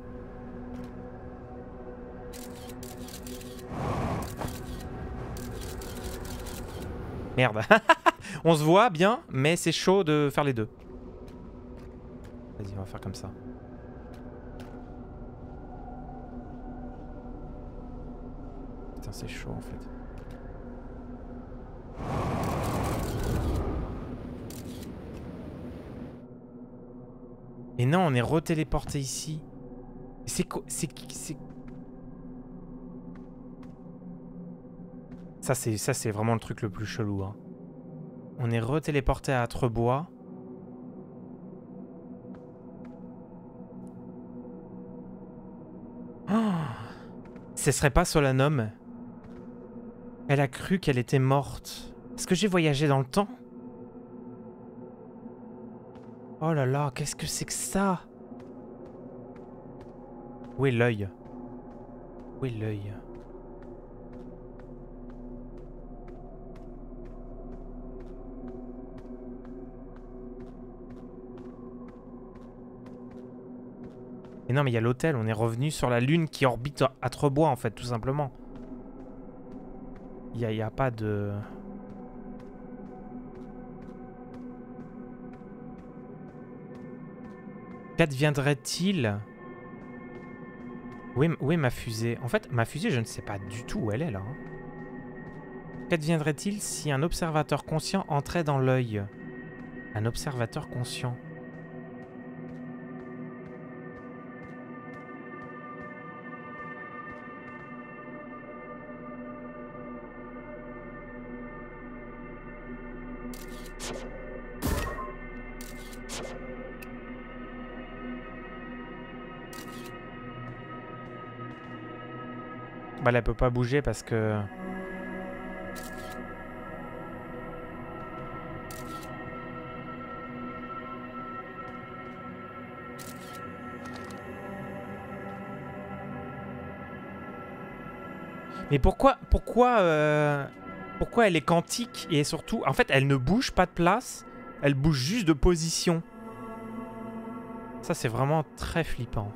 Merde. On se voit bien, mais c'est chaud de faire les deux. Vas-y, on va faire comme ça. Putain, c'est chaud en fait. Et non, on est retéléporté ici. C'est quoi? Ça, c'est vraiment le truc le plus chelou. Hein. On est re-téléporté à Âtrebois. Oh, ce serait pas Solanum? Elle a cru qu'elle était morte. Est-ce que j'ai voyagé dans le temps? Oh là là, qu'est-ce que c'est que ça? Où est l'œil? Où est l'œil? Mais non, mais il y a l'hôtel, on est revenu sur la lune qui orbite Âtrebois en fait, tout simplement. Il y a pas de... Qu'adviendrait-il? Où est ma fusée? En fait, ma fusée, je ne sais pas du tout où elle est là. Qu'adviendrait-il si un observateur conscient entrait dans l'œil? Un observateur conscient. Bah elle peut pas bouger parce que... Mais pourquoi elle est quantique et surtout... En fait, elle ne bouge pas de place, elle bouge juste de position. Ça, c'est vraiment très flippant.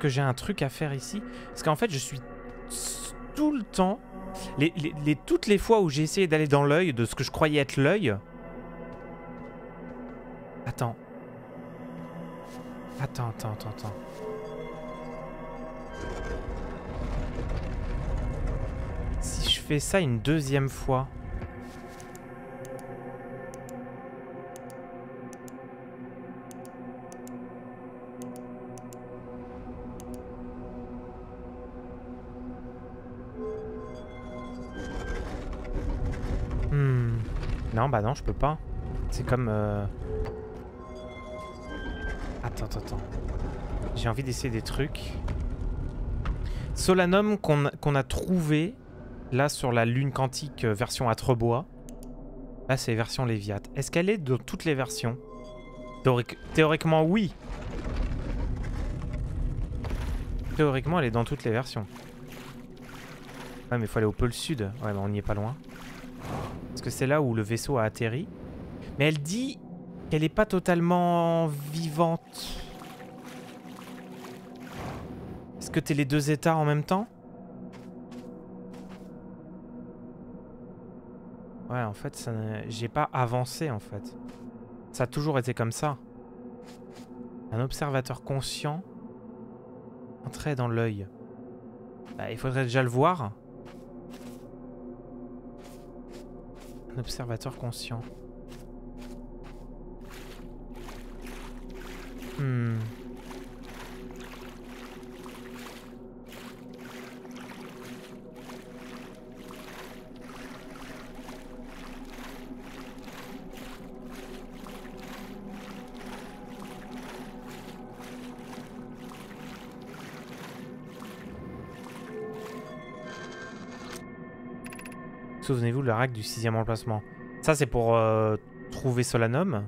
Que j'ai un truc à faire ici, parce qu'en fait je suis tout le temps, toutes les fois où j'ai essayé d'aller dans l'œil, de ce que je croyais être l'œil. Attends. Si je fais ça une deuxième fois. Non, bah non, je peux pas. C'est comme... Attends. J'ai envie d'essayer des trucs. Solanum qu'on a trouvé, là, sur la Lune Quantique version Âtrebois. Là, c'est version Léviat. Est-ce qu'elle est dans toutes les versions? Théoriquement, oui. Théoriquement, elle est dans toutes les versions. Ouais, mais il faut aller au pôle sud. Ouais, mais on n'y est pas loin. Parce que c'est là où le vaisseau a atterri. Mais elle dit qu'elle n'est pas totalement vivante. Est-ce que t'es les deux états en même temps? Ouais, en fait, j'ai pas avancé, en fait. Ça a toujours été comme ça. Un observateur conscient entrait dans l'œil. Bah, il faudrait déjà le voir. Un observateur conscient. Souvenez-vous de la règle du 6e emplacement. Ça, c'est pour trouver Solanum.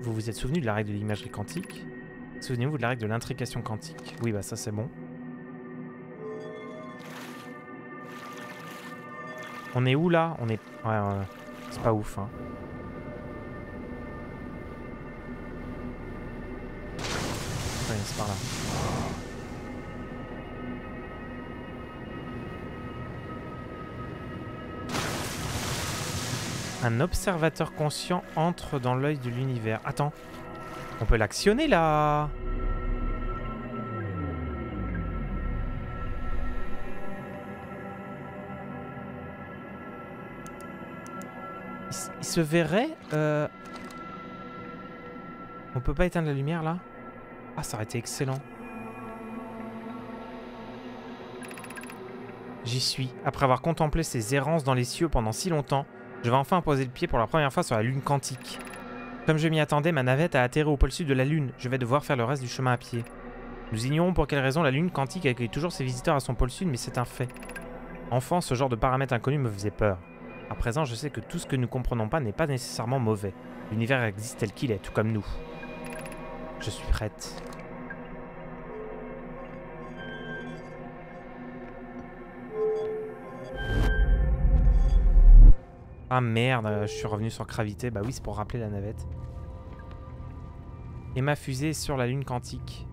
Vous vous êtes souvenu de la règle de l'imagerie quantique? Souvenez-vous de la règle de l'intrication quantique? Oui, bah ça, c'est bon. On est où, là? On est... Ouais, c'est pas ouf, hein. Ouais, c'est par là. Un observateur conscient entre dans l'œil de l'univers. Attends, on peut l'actionner là? Il se verrait... On peut pas éteindre la lumière là? Ah, ça aurait été excellent. J'y suis. Après avoir contemplé ces errances dans les cieux pendant si longtemps, je vais enfin poser le pied pour la première fois sur la Lune Quantique. Comme je m'y attendais, ma navette a atterri au pôle sud de la Lune. Je vais devoir faire le reste du chemin à pied. Nous ignorons pour quelle raison la Lune Quantique accueille toujours ses visiteurs à son pôle sud, mais c'est un fait. Enfant, ce genre de paramètre inconnu me faisait peur. À présent, je sais que tout ce que nous comprenons pas n'est pas nécessairement mauvais. L'univers existe tel qu'il est, tout comme nous. Je suis prête. Ah merde, je suis revenu sur gravité. Bah oui, c'est pour rappeler la navette. Et ma fusée est sur la Lune Quantique.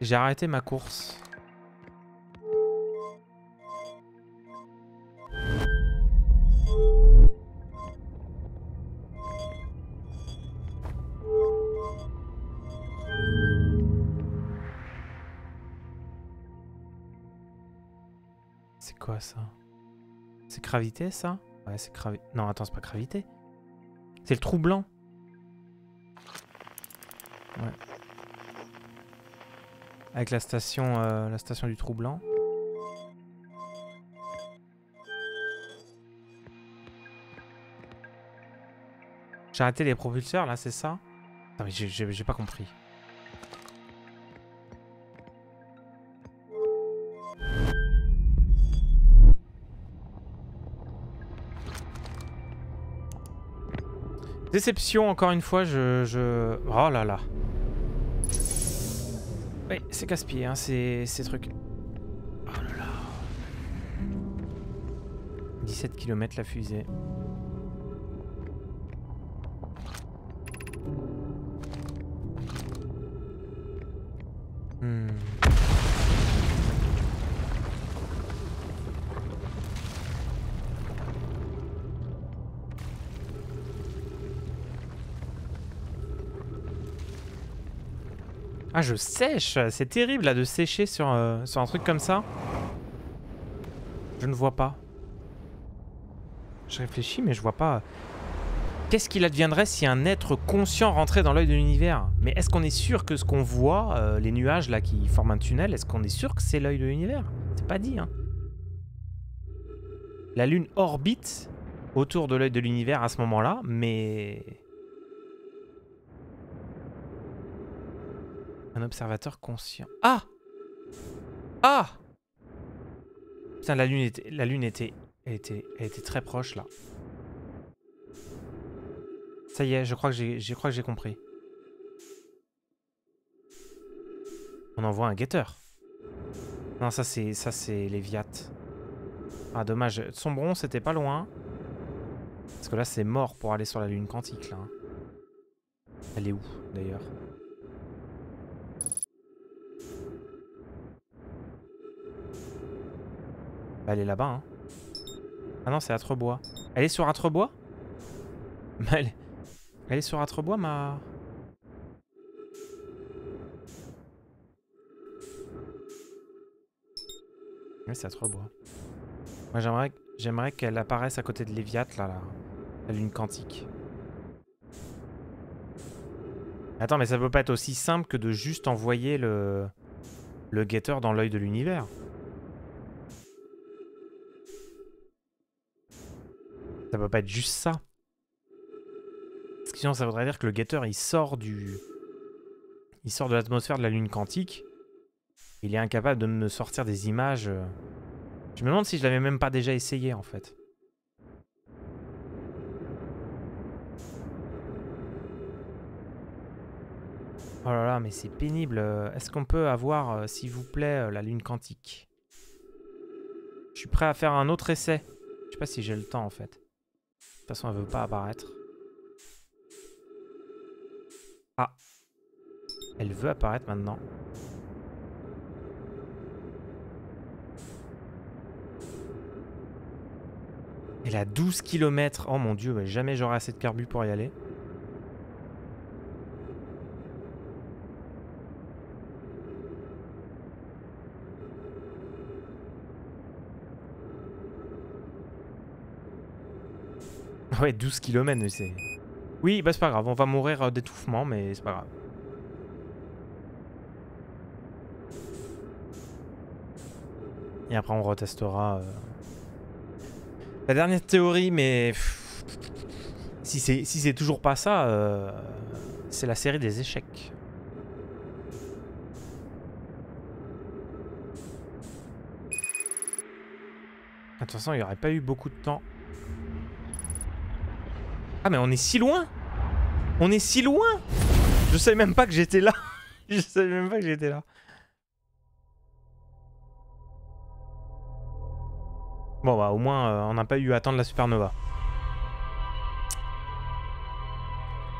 J'ai arrêté ma course. C'est quoi ça? C'est gravité ça? Ouais, c'est gravité. Non, attends, c'est pas gravité. C'est le trou blanc. Ouais. Avec la station du Trou Blanc. J'ai arrêté les propulseurs, là, c'est ça? Non, mais j'ai pas compris. Déception, encore une fois, Oh là là. Oui, c'est casse-pied, hein, ces trucs. Oh là là. 17 km la fusée. Ah, je sèche! C'est terrible, là, de sécher sur, sur un truc comme ça. Je ne vois pas. Je réfléchis, mais je vois pas. Qu'est-ce qu'il adviendrait si un être conscient rentrait dans l'œil de l'univers? Mais est-ce qu'on est sûr que ce qu'on voit, les nuages, là, qui forment un tunnel, est-ce qu'on est sûr que c'est l'œil de l'univers? C'est pas dit, hein. La Lune orbite autour de l'œil de l'univers à ce moment-là, mais... Un observateur conscient. Ah! Ah! Putain, la lune était très proche là. Ça y est, je crois que j'ai compris. On envoie un guetteur. Non, ça c'est Léviat. Ah dommage, Sombronce c'était pas loin. Parce que là c'est mort pour aller sur la Lune Quantique là. Elle est où d'ailleurs? Bah, elle est là-bas, hein. Ah non, c'est Âtrebois. Elle est sur Âtrebois? Elle est sur Âtrebois, ma... Oui, c'est Âtrebois. Moi, j'aimerais qu'elle apparaisse à côté de Léviat, là, la Lune Quantique. Attends, mais ça peut pas être aussi simple que de juste envoyer le guetteur dans l'œil de l'univers. Ça peut pas être juste ça. Parce que sinon ça voudrait dire que le guetteur il sort de l'atmosphère de la Lune Quantique. Il est incapable de me sortir des images. Je me demande si je l'avais même pas déjà essayé en fait. Oh là là, mais c'est pénible. Est-ce qu'on peut avoir, s'il vous plaît, la Lune Quantique? Je suis prêt à faire un autre essai. Je sais pas si j'ai le temps en fait. De toute façon, elle veut pas apparaître. Ah. Elle veut apparaître maintenant. Elle est à 12 km. Oh mon dieu, jamais j'aurai assez de carbu pour y aller. Ouais, 12 km, c'est... Oui, bah c'est pas grave, on va mourir d'étouffement, mais c'est pas grave. Et après, on retestera... La dernière théorie, mais... Si c'est toujours pas ça, c'est la série des échecs. De toute façon, il n'y aurait pas eu beaucoup de temps. Ah mais on est si loin! On est si loin! Je savais même pas que j'étais là. Je savais même pas que j'étais là. Bon bah au moins on n'a pas eu à attendre la supernova.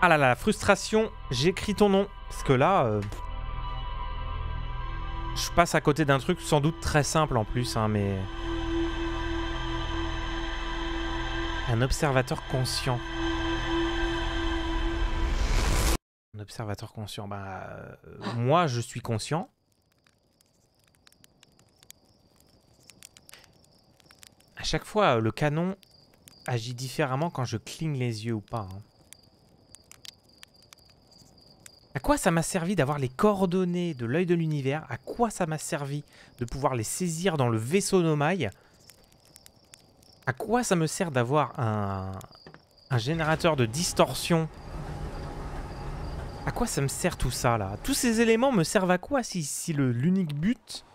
Ah là là, la frustration, j'écris ton nom. Parce que là... je passe à côté d'un truc sans doute très simple en plus, hein, mais... Un observateur conscient. Un observateur conscient, bah... moi, je suis conscient. À chaque fois, le canon agit différemment quand je cligne les yeux ou pas. Hein. À quoi ça m'a servi d'avoir les coordonnées de l'œil de l'univers? À quoi ça m'a servi de pouvoir les saisir dans le vaisseau Nomaï? À quoi ça me sert d'avoir un générateur de distorsion? À quoi ça me sert tout ça, là? Tous ces éléments me servent à quoi si l'unique but,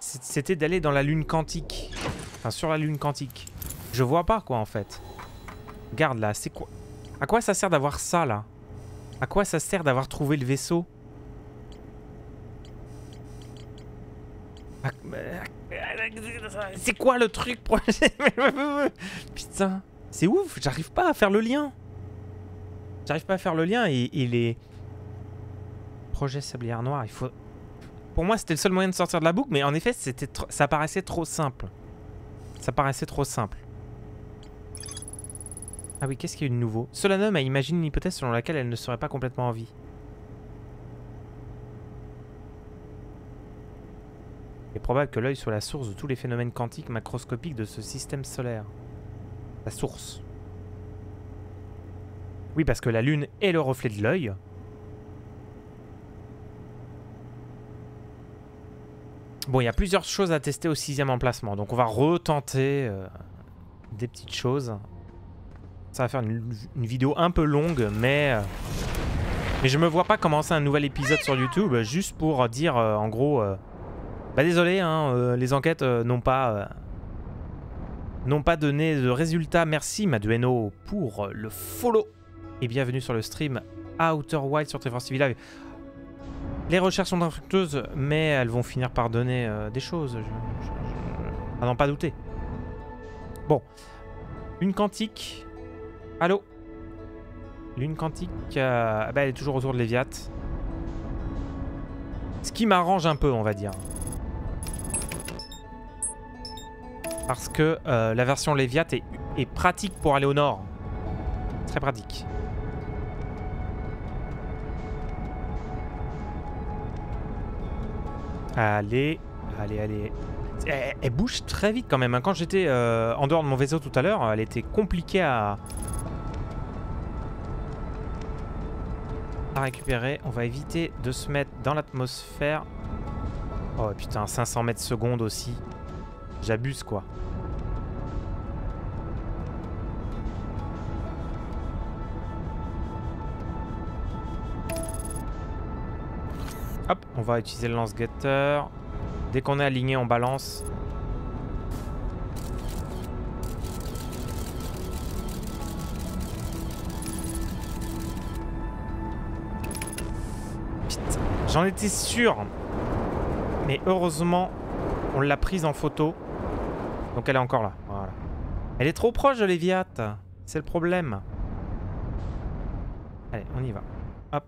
c'était d'aller dans la lune quantique? Enfin, sur la lune quantique. Je vois pas, quoi, en fait. Regarde, là, c'est quoi? À quoi ça sert d'avoir ça, là? À quoi ça sert d'avoir trouvé le vaisseau? C'est quoi le truc? Putain, c'est ouf, j'arrive pas à faire le lien. J'arrive pas à faire le lien et les... Projet Sablière Noire, il faut... Pour moi, c'était le seul moyen de sortir de la boucle, mais en effet, c'était ça paraissait trop simple. Ça paraissait trop simple. Ah oui, qu'est-ce qu'il y a de nouveau? Solanum a imaginé une hypothèse selon laquelle elle ne serait pas complètement en vie. Il est probable que l'œil soit la source de tous les phénomènes quantiques macroscopiques de ce système solaire. La source. Oui, parce que la Lune est le reflet de l'œil. Bon, il y a plusieurs choses à tester au 6e emplacement. Donc on va retenter des petites choses. Ça va faire une vidéo un peu longue, mais je me vois pas commencer un nouvel épisode sur YouTube juste pour dire, en gros... Bah désolé, hein, les enquêtes n'ont pas donné de résultats. Merci Madueno pour le follow. Et bienvenue sur le stream Outer Wilds sur Triforce TV Live. Les recherches sont infructueuses, mais elles vont finir par donner des choses. À n'en pas douter. Bon. Lune quantique. Allô? Lune quantique, bah, elle est toujours autour de Léviat. Ce qui m'arrange un peu, on va dire. Parce que la version Léviat est pratique pour aller au nord. Très pratique. Allez, allez, allez. Elle bouge très vite quand même. Quand j'étais en dehors de mon vaisseau tout à l'heure, elle était compliquée à récupérer. On va éviter de se mettre dans l'atmosphère. Oh putain, 500 mètres secondes aussi. J'abuse quoi. Hop, on va utiliser le lance-guetteur. Dès qu'on est aligné, on balance. Putain, j'en étais sûr. Mais heureusement, on l'a prise en photo. Donc elle est encore là, voilà. Elle est trop proche de Léviat, c'est le problème. Allez, on y va. Hop.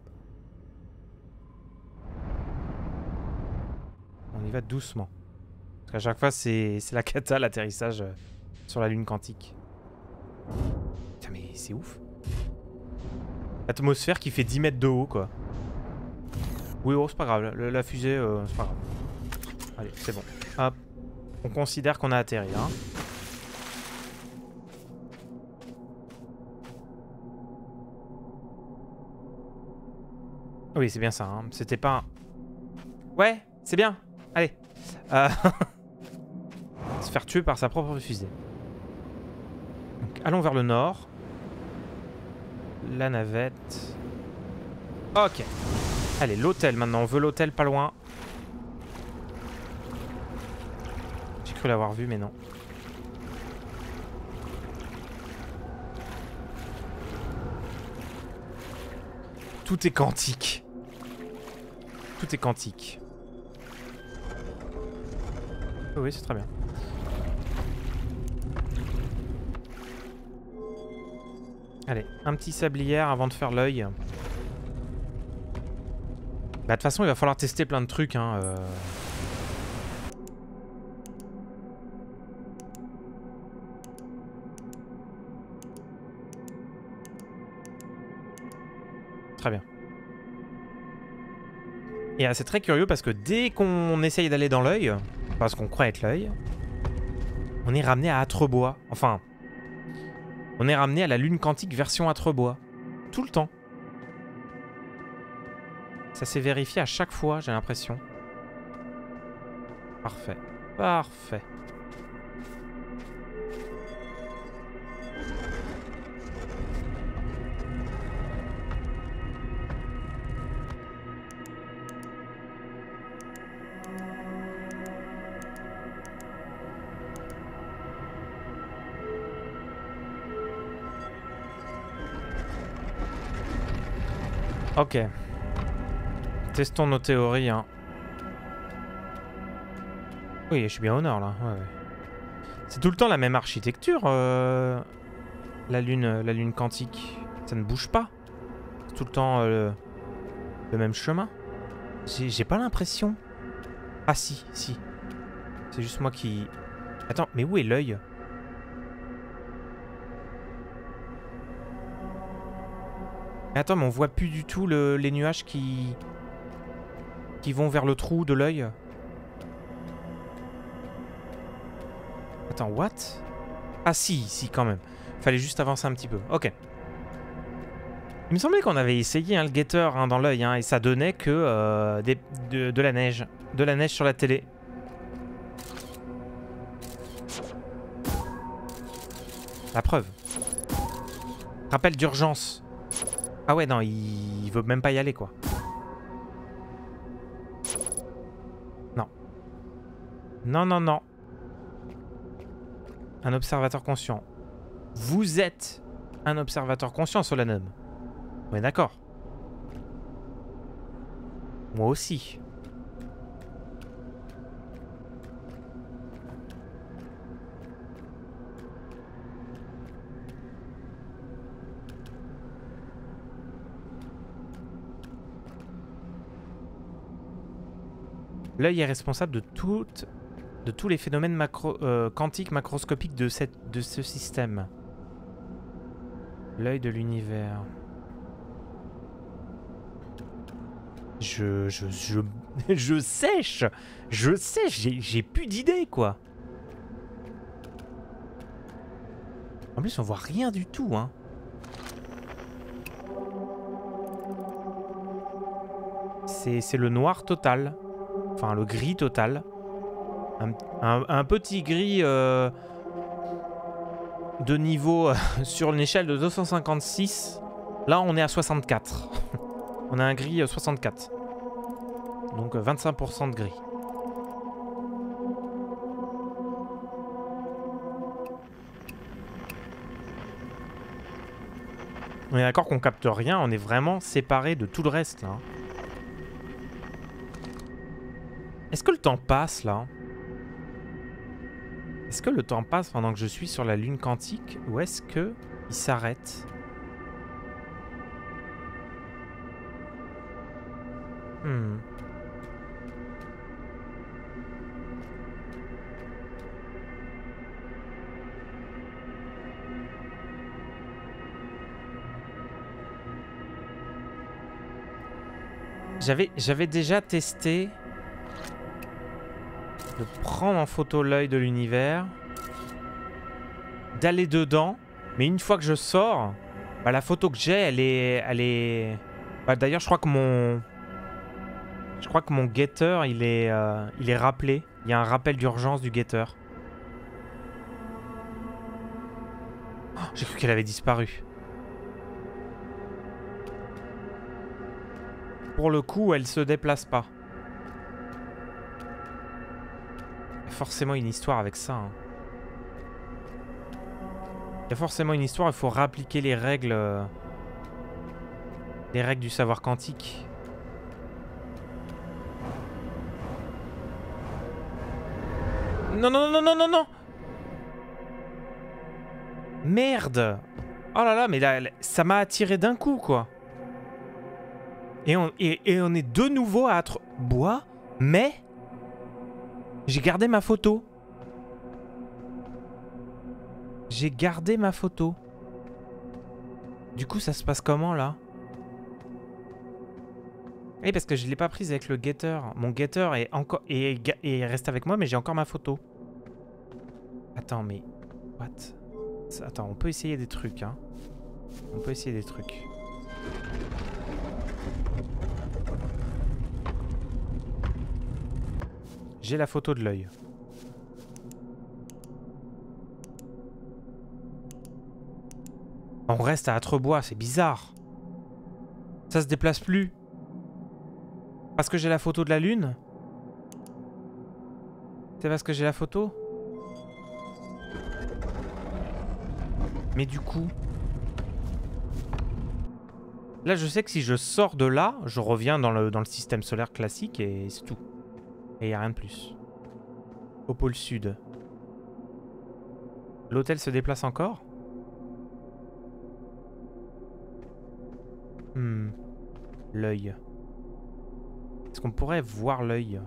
On y va doucement. Parce qu'à chaque fois, c'est la cata, l'atterrissage sur la lune quantique. Putain, mais c'est ouf. L'atmosphère qui fait 10 mètres de haut, quoi. Oui, oh, c'est pas grave. La fusée, c'est pas grave. Allez, c'est bon. Hop. On considère qu'on a atterri, hein. Oui, c'est bien ça, hein. C'était pas un... Ouais, c'est bien. Allez. Se faire tuer par sa propre fusée. Donc, allons vers le nord. La navette. Ok. Allez, l'hôtel maintenant. On veut l'hôtel pas loin. J'ai cru l'avoir vu, mais non. Tout est quantique. Tout est quantique. Oui, c'est très bien. Allez, un petit sablière avant de faire l'œil. Bah de toute façon, il va falloir tester plein de trucs, hein. Très bien. Et c'est très curieux parce que dès qu'on essaye d'aller dans l'œil, parce qu'on croit être l'œil, on est ramené à Âtrebois. Enfin, on est ramené à la Lune Quantique version Âtrebois. Tout le temps. Ça s'est vérifié à chaque fois, j'ai l'impression. Parfait. Parfait. Ok. Testons nos théories, hein. Oui, je suis bien au nord, là. Ouais, ouais. C'est tout le temps la même architecture, la lune quantique. Ça ne bouge pas. C'est tout le temps le même chemin. J'ai pas l'impression. Ah si, si. C'est juste moi qui... Attends, mais où est l'œil ? Attends, mais on voit plus du tout les nuages qui vont vers le trou de l'œil. Attends, what? Ah si, si quand même. Fallait juste avancer un petit peu. Ok. Il me semblait qu'on avait essayé, hein, le guetteur, hein, dans l'œil, hein, et ça donnait que de la neige. De la neige sur la télé. La preuve. Rappel d'urgence. Ah ouais, non, il veut même pas y aller, quoi. Non. Non, non, non. Un observateur conscient. Vous êtes un observateur conscient, Solanum. Ouais, d'accord. Moi aussi. L'œil est responsable de tous les phénomènes quantiques macroscopiques de ce système. L'œil de l'univers. Je sèche. Je sèche. J'ai plus d'idées, quoi. En plus, on voit rien du tout, hein. C'est le noir total. Enfin, le gris total. Un petit gris de niveau sur une échelle de 256. Là, on est à 64. On a un gris 64. Donc 25% de gris. On est d'accord qu'on capte rien. On est vraiment séparé de tout le reste, là. Est-ce que le temps passe, là? Est-ce que le temps passe pendant que je suis sur la Lune Quantique? Ou est-ce que il s'arrête? Hmm. J'avais déjà testé de prendre en photo l'œil de l'univers, d'aller dedans, mais une fois que je sors, bah, la photo que j'ai, elle est... Bah, d'ailleurs, je crois que mon... getter, il est rappelé. Il y a un rappel d'urgence du getter. Oh, j'ai cru qu'elle avait disparu. Pour le coup, elle se déplace pas. Il y a forcément une histoire avec ça. Hein. Il y a forcément une histoire, il faut réappliquer les règles. Les règles du savoir quantique. Non, non, non, non, non, non! Merde! Oh là là, mais là, ça m'a attiré d'un coup, quoi. Et on est de nouveau à Âtrebois, mais j'ai gardé ma photo. J'ai gardé ma photo. Du coup, ça se passe comment, là? Oui, parce que je ne l'ai pas prise avec le getter. Mon getter reste avec moi, mais j'ai encore ma photo. Attends, mais... What? Attends, on peut essayer des trucs, hein. On peut essayer des trucs. J'ai la photo de l'œil. On reste à Âtrebois, c'est bizarre. Ça se déplace plus. Parce que j'ai la photo de la lune? C'est parce que j'ai la photo? Mais du coup... Là, je sais que si je sors de là, je reviens dans le système solaire classique et c'est tout. Et il n'y a rien de plus. Au pôle sud. L'hôtel se déplace encore? Hmm. L'œil. Est-ce qu'on pourrait voir l'œil?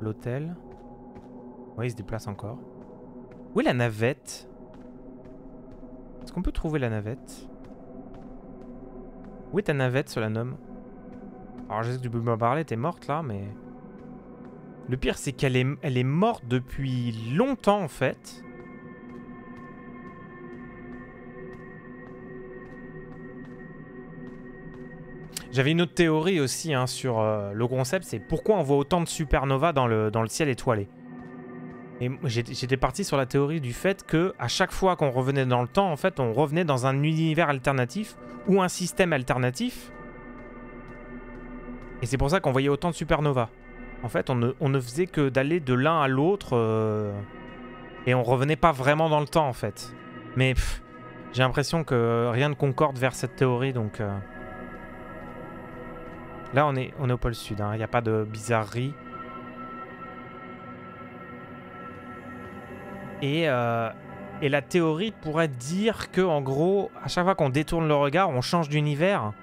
L'hôtel. Oui, il se déplace encore. Où est la navette? Est-ce qu'on peut trouver la navette? Où est ta navette, Solanum? Alors je sais que tu peux m'en parler, t'es morte là, mais... Le pire c'est qu'elle est morte depuis longtemps en fait. J'avais une autre théorie aussi hein, sur le concept, c'est pourquoi on voit autant de supernovas dans le ciel étoilé. Et j'étais parti sur la théorie du fait que à chaque fois qu'on revenait dans le temps, en fait, on revenait dans un univers alternatif ou un système alternatif. Et c'est pour ça qu'on voyait autant de supernovas. En fait, on ne faisait que d'aller de l'un à l'autre et on revenait pas vraiment dans le temps, en fait. Mais j'ai l'impression que rien ne concorde vers cette théorie, donc... Là, on est au pôle sud, il n'y a pas de bizarrerie. Et la théorie pourrait dire que, en gros, à chaque fois qu'on détourne le regard, on change d'univers.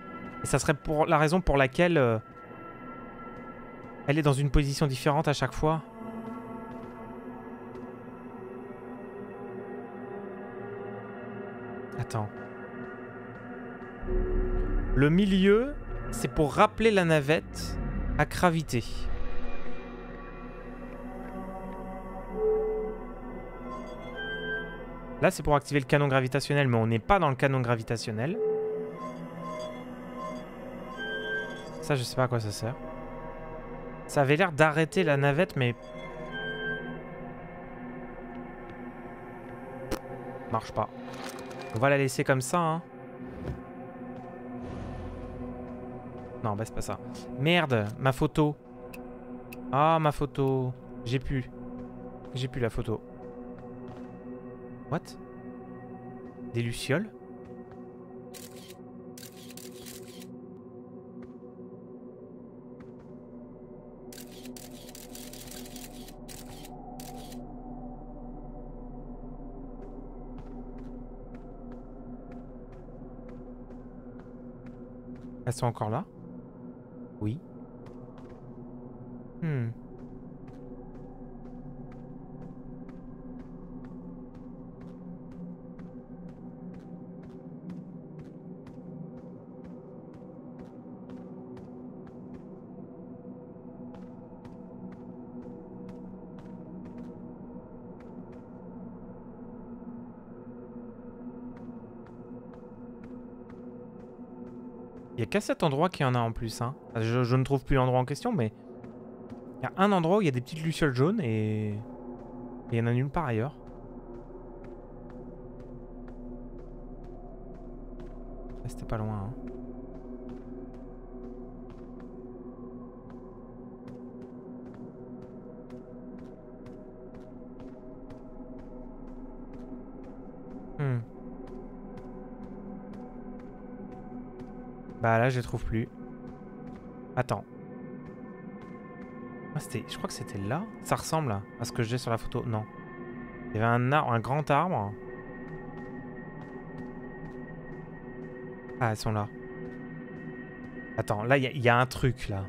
Et ça serait pour la raison pour laquelle... Elle est dans une position différente à chaque fois. Attends. Le milieu, c'est pour rappeler la navette à gravité. Là, c'est pour activer le canon gravitationnel, mais on n'est pas dans le canon gravitationnel. Ça, je sais pas à quoi ça sert. Ça avait l'air d'arrêter la navette, mais... Marche pas. On va la laisser comme ça, hein. Non, bah c'est pas ça. Merde, ma photo. Ah, ma photo. J'ai pu la photo. What? Des lucioles? Elles sont encore là? Oui. Hmm. Il n'y a qu'à cet endroit qu'il y en a en plus. Hein. Je ne trouve plus l'endroit en question, mais... Il y a un endroit où il y a des petites lucioles jaunes et... Il y en a nulle part ailleurs. C'était pas loin. Hein. Bah là je les trouve plus. Attends. Ah, je crois que c'était là. Ça ressemble à ce que j'ai sur la photo. Non. Il y avait un arbre, un grand arbre. Ah, elles sont là. Attends, là il y a un truc là.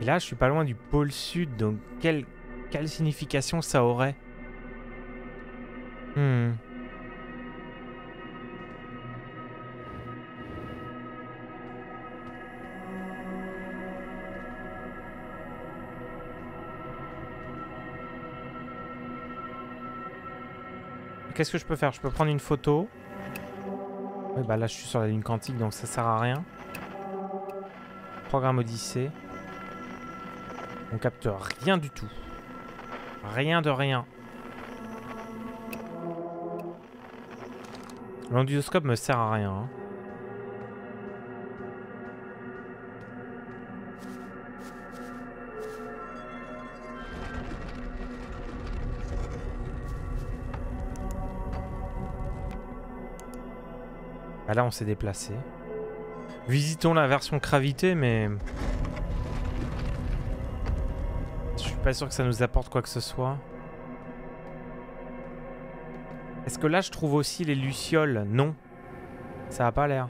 Et là je suis pas loin du pôle sud, donc quelle signification ça aurait? Qu'est-ce que je peux faire? Je peux prendre une photo. Ouais, bah là je suis sur la lune quantique, donc ça sert à rien. Programme Odyssée. On capte rien du tout. Rien de rien. L'endoscope me sert à rien. Hein. Bah là on s'est déplacé. Visitons la version gravité, mais... Je suis pas sûr que ça nous apporte quoi que ce soit. Est-ce que là je trouve aussi les lucioles? Non. Ça a pas l'air.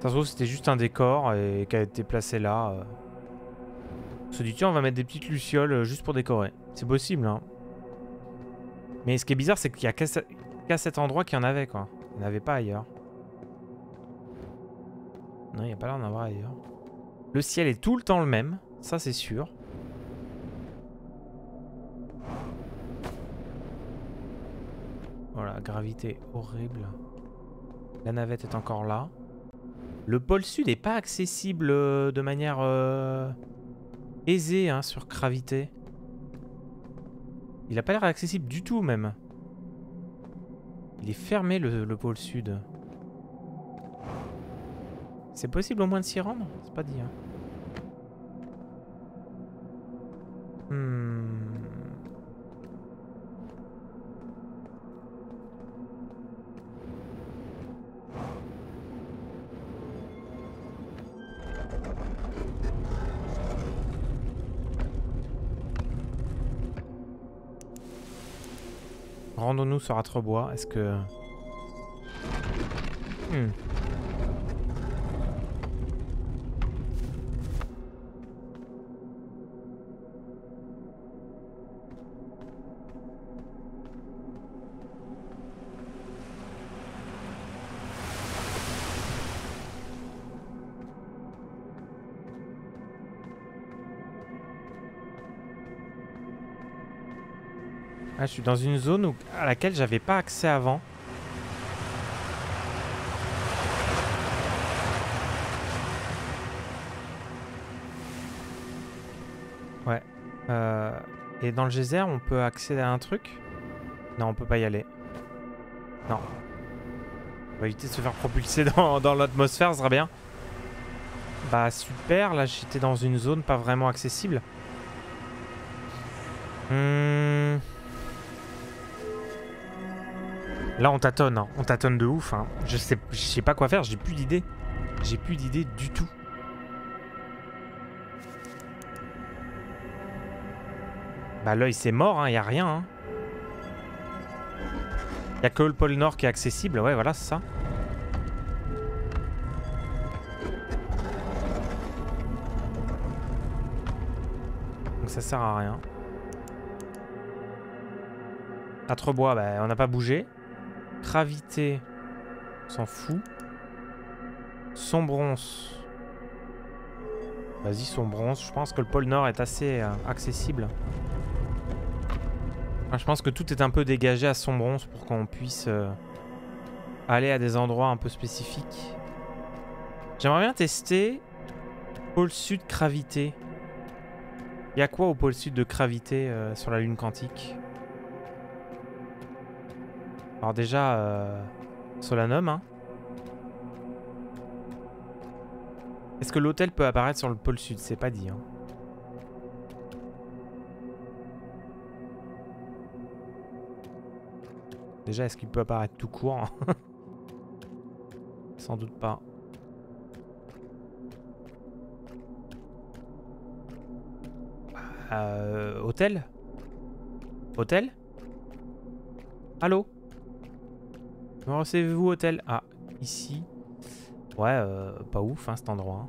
Ça se trouve c'était juste un décor et qui a été placé là. On se dit tiens on va mettre des petites lucioles juste pour décorer. C'est possible hein. Mais ce qui est bizarre c'est qu'il y a qu'à cet endroit qu'il y en avait quoi. Il n'y en avait pas ailleurs. Non il n'y a pas l'air d'en avoir ailleurs. Le ciel est tout le temps le même, ça c'est sûr. Voilà, gravité horrible. La navette est encore là. Le pôle sud n'est pas accessible de manière aisée hein, sur gravité. Il n'a pas l'air accessible du tout même. Il est fermé le pôle sud. C'est possible au moins de s'y rendre? C'est pas dit. Hein. Rendons-nous sur Âtrebois. Est-ce que... Ah, je suis dans une zone à laquelle j'avais pas accès avant. Ouais. Et dans le geyser, on peut accéder à un truc? Non, on peut pas y aller. Non. On va éviter de se faire propulser dans l'atmosphère, ça sera bien. Bah super, là j'étais dans une zone pas vraiment accessible. Là on tâtonne de ouf, hein. Je sais pas quoi faire, j'ai plus d'idée. J'ai plus d'idée du tout. Bah l'œil c'est mort, hein, y a rien. Hein. Y a que le pôle nord qui est accessible, ouais voilà c'est ça. Donc ça sert à rien. Âtrebois, bah on n'a pas bougé. Gravité, on s'en fout. Sombronce, Vas-y, Sombronce. Je pense que le pôle Nord est assez accessible. Enfin, je pense que tout est un peu dégagé à Sombronce pour qu'on puisse aller à des endroits un peu spécifiques. J'aimerais bien tester pôle Sud Gravité. Il y a quoi au pôle Sud de Gravité sur la Lune Quantique? Alors déjà, Solanum, hein. Est-ce que l'hôtel peut apparaître sur le pôle Sud? C'est pas dit, hein. Déjà, est-ce qu'il peut apparaître tout court? Sans doute pas. Hôtel? Hôtel? Allô? Me recevez-vous, hôtel? Ah, ici. Ouais, pas ouf, hein, cet endroit.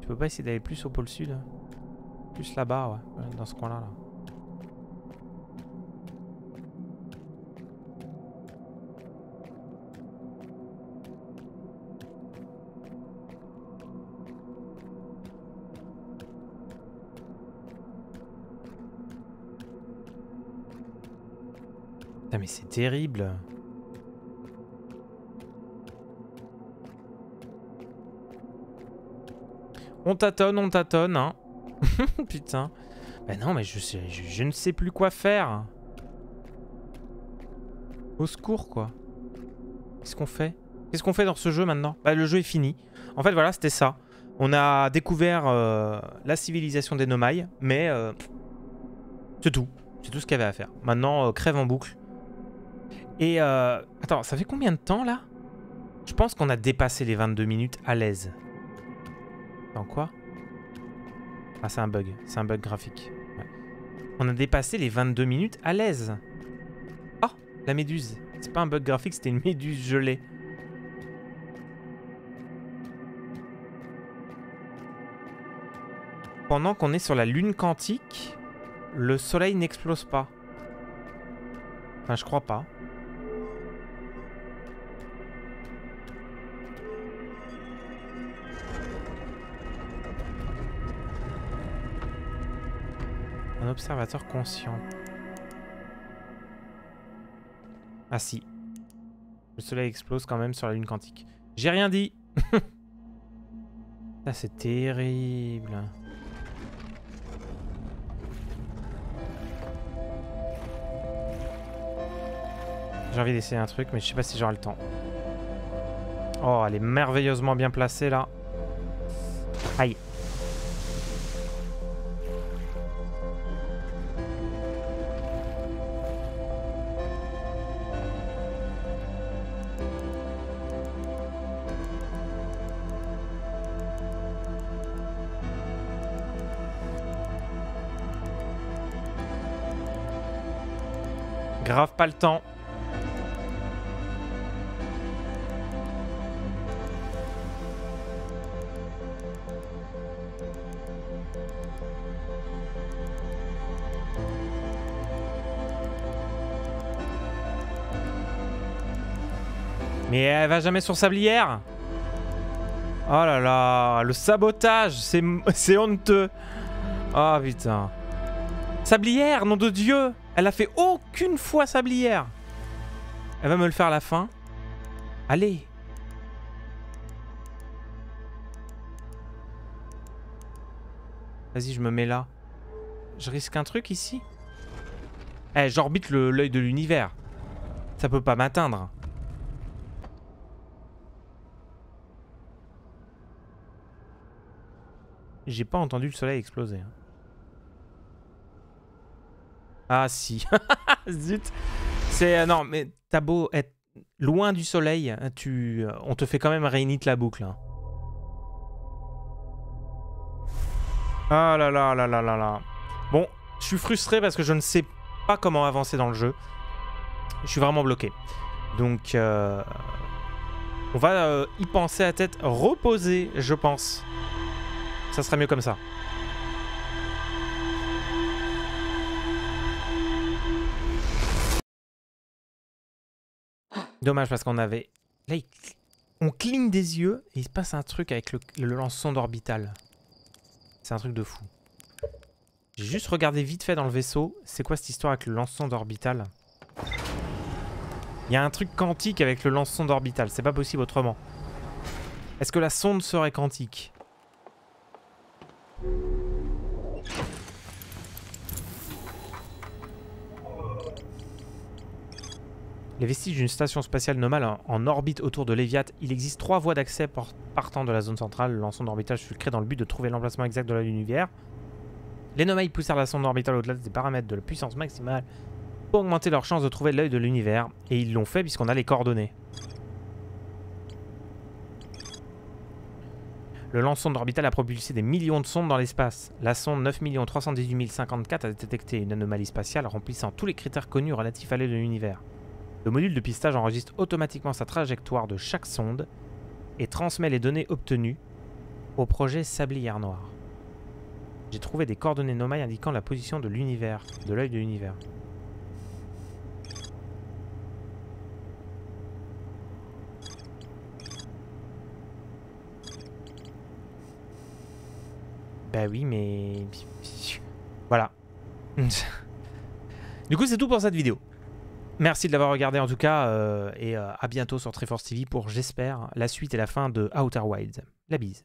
Tu peux pas essayer d'aller plus au pôle Sud? Plus là-bas, ouais, dans ce coin-là. Là. Putain, mais c'est terrible! On tâtonne, hein. Putain. Ben non, mais je ne sais plus quoi faire. Au secours, quoi. Qu'est-ce qu'on fait? Qu'est-ce qu'on fait dans ce jeu, maintenant? Ben, le jeu est fini. En fait, voilà, c'était ça. On a découvert la civilisation des Nomaï, mais c'est tout. C'est tout ce qu'il y avait à faire. Maintenant, crève en boucle. Et... attends, ça fait combien de temps, là? Je pense qu'on a dépassé les 22 minutes à l'aise. En quoi? Ah, c'est un bug graphique. Ouais. On a dépassé les 22 minutes à l'aise. Oh, la méduse. C'est pas un bug graphique, c'était une méduse gelée. Pendant qu'on est sur la Lune Quantique, le soleil n'explose pas. Enfin, je crois pas. Un observateur conscient. Ah si. Le soleil explose quand même sur la Lune Quantique. J'ai rien dit. Ça c'est terrible. J'ai envie d'essayer un truc mais je sais pas si j'aurai le temps. Oh, elle est merveilleusement bien placée là. Aïe. Grave pas le temps. Mais elle va jamais sur Sablière. Oh là là, le sabotage, c'est honteux. Oh putain. Sablière, nom de Dieu! Elle a fait aucune fois Sablière. Elle va me le faire à la fin. Allez. Vas-y, je me mets là. Je risque un truc ici? Eh, j'orbite l'œil de l'univers. Ça peut pas m'atteindre. J'ai pas entendu le soleil exploser. Ah si, zut. C'est... non, mais t'as beau être loin du soleil, on te fait quand même réinit la boucle. Hein. Ah là là là là là là. Bon, je suis frustré parce que je ne sais pas comment avancer dans le jeu. Je suis vraiment bloqué. Donc, on va y penser à tête reposée, je pense. Ça sera mieux comme ça. Dommage parce qu'on avait... Là, on cligne des yeux et il se passe un truc avec le lance-sonde orbital. C'est un truc de fou. J'ai juste regardé vite fait dans le vaisseau. C'est quoi cette histoire avec le lance-sonde orbital? Il y a un truc quantique avec le lance-sonde orbital. C'est pas possible autrement. Est-ce que la sonde serait quantique? Les vestiges d'une station spatiale normale en orbite autour de Léviat. Il existe 3 voies d'accès partant de la zone centrale. Le lance-sonde orbital fut créé dans le but de trouver l'emplacement exact de l'Œil de l'Univers. Les Nomaï poussèrent la sonde orbitale au-delà des paramètres de la puissance maximale pour augmenter leur chance de trouver l'Œil de l'Univers. Et ils l'ont fait puisqu'on a les coordonnées. Le lance-sonde orbital a propulsé des millions de sondes dans l'espace. La sonde 9 318 054 a détecté une anomalie spatiale remplissant tous les critères connus relatifs à l'Œil de l'Univers. Le module de pistage enregistre automatiquement sa trajectoire de chaque sonde et transmet les données obtenues au projet Sablière Noire. J'ai trouvé des coordonnées Nomaï indiquant la position de l'univers, de l'œil de l'univers. Bah oui, mais... Voilà. Du coup, c'est tout pour cette vidéo. Merci de l'avoir regardé en tout cas, et à bientôt sur Triforce TV pour, j'espère, la suite et la fin de Outer Wilds. La bise.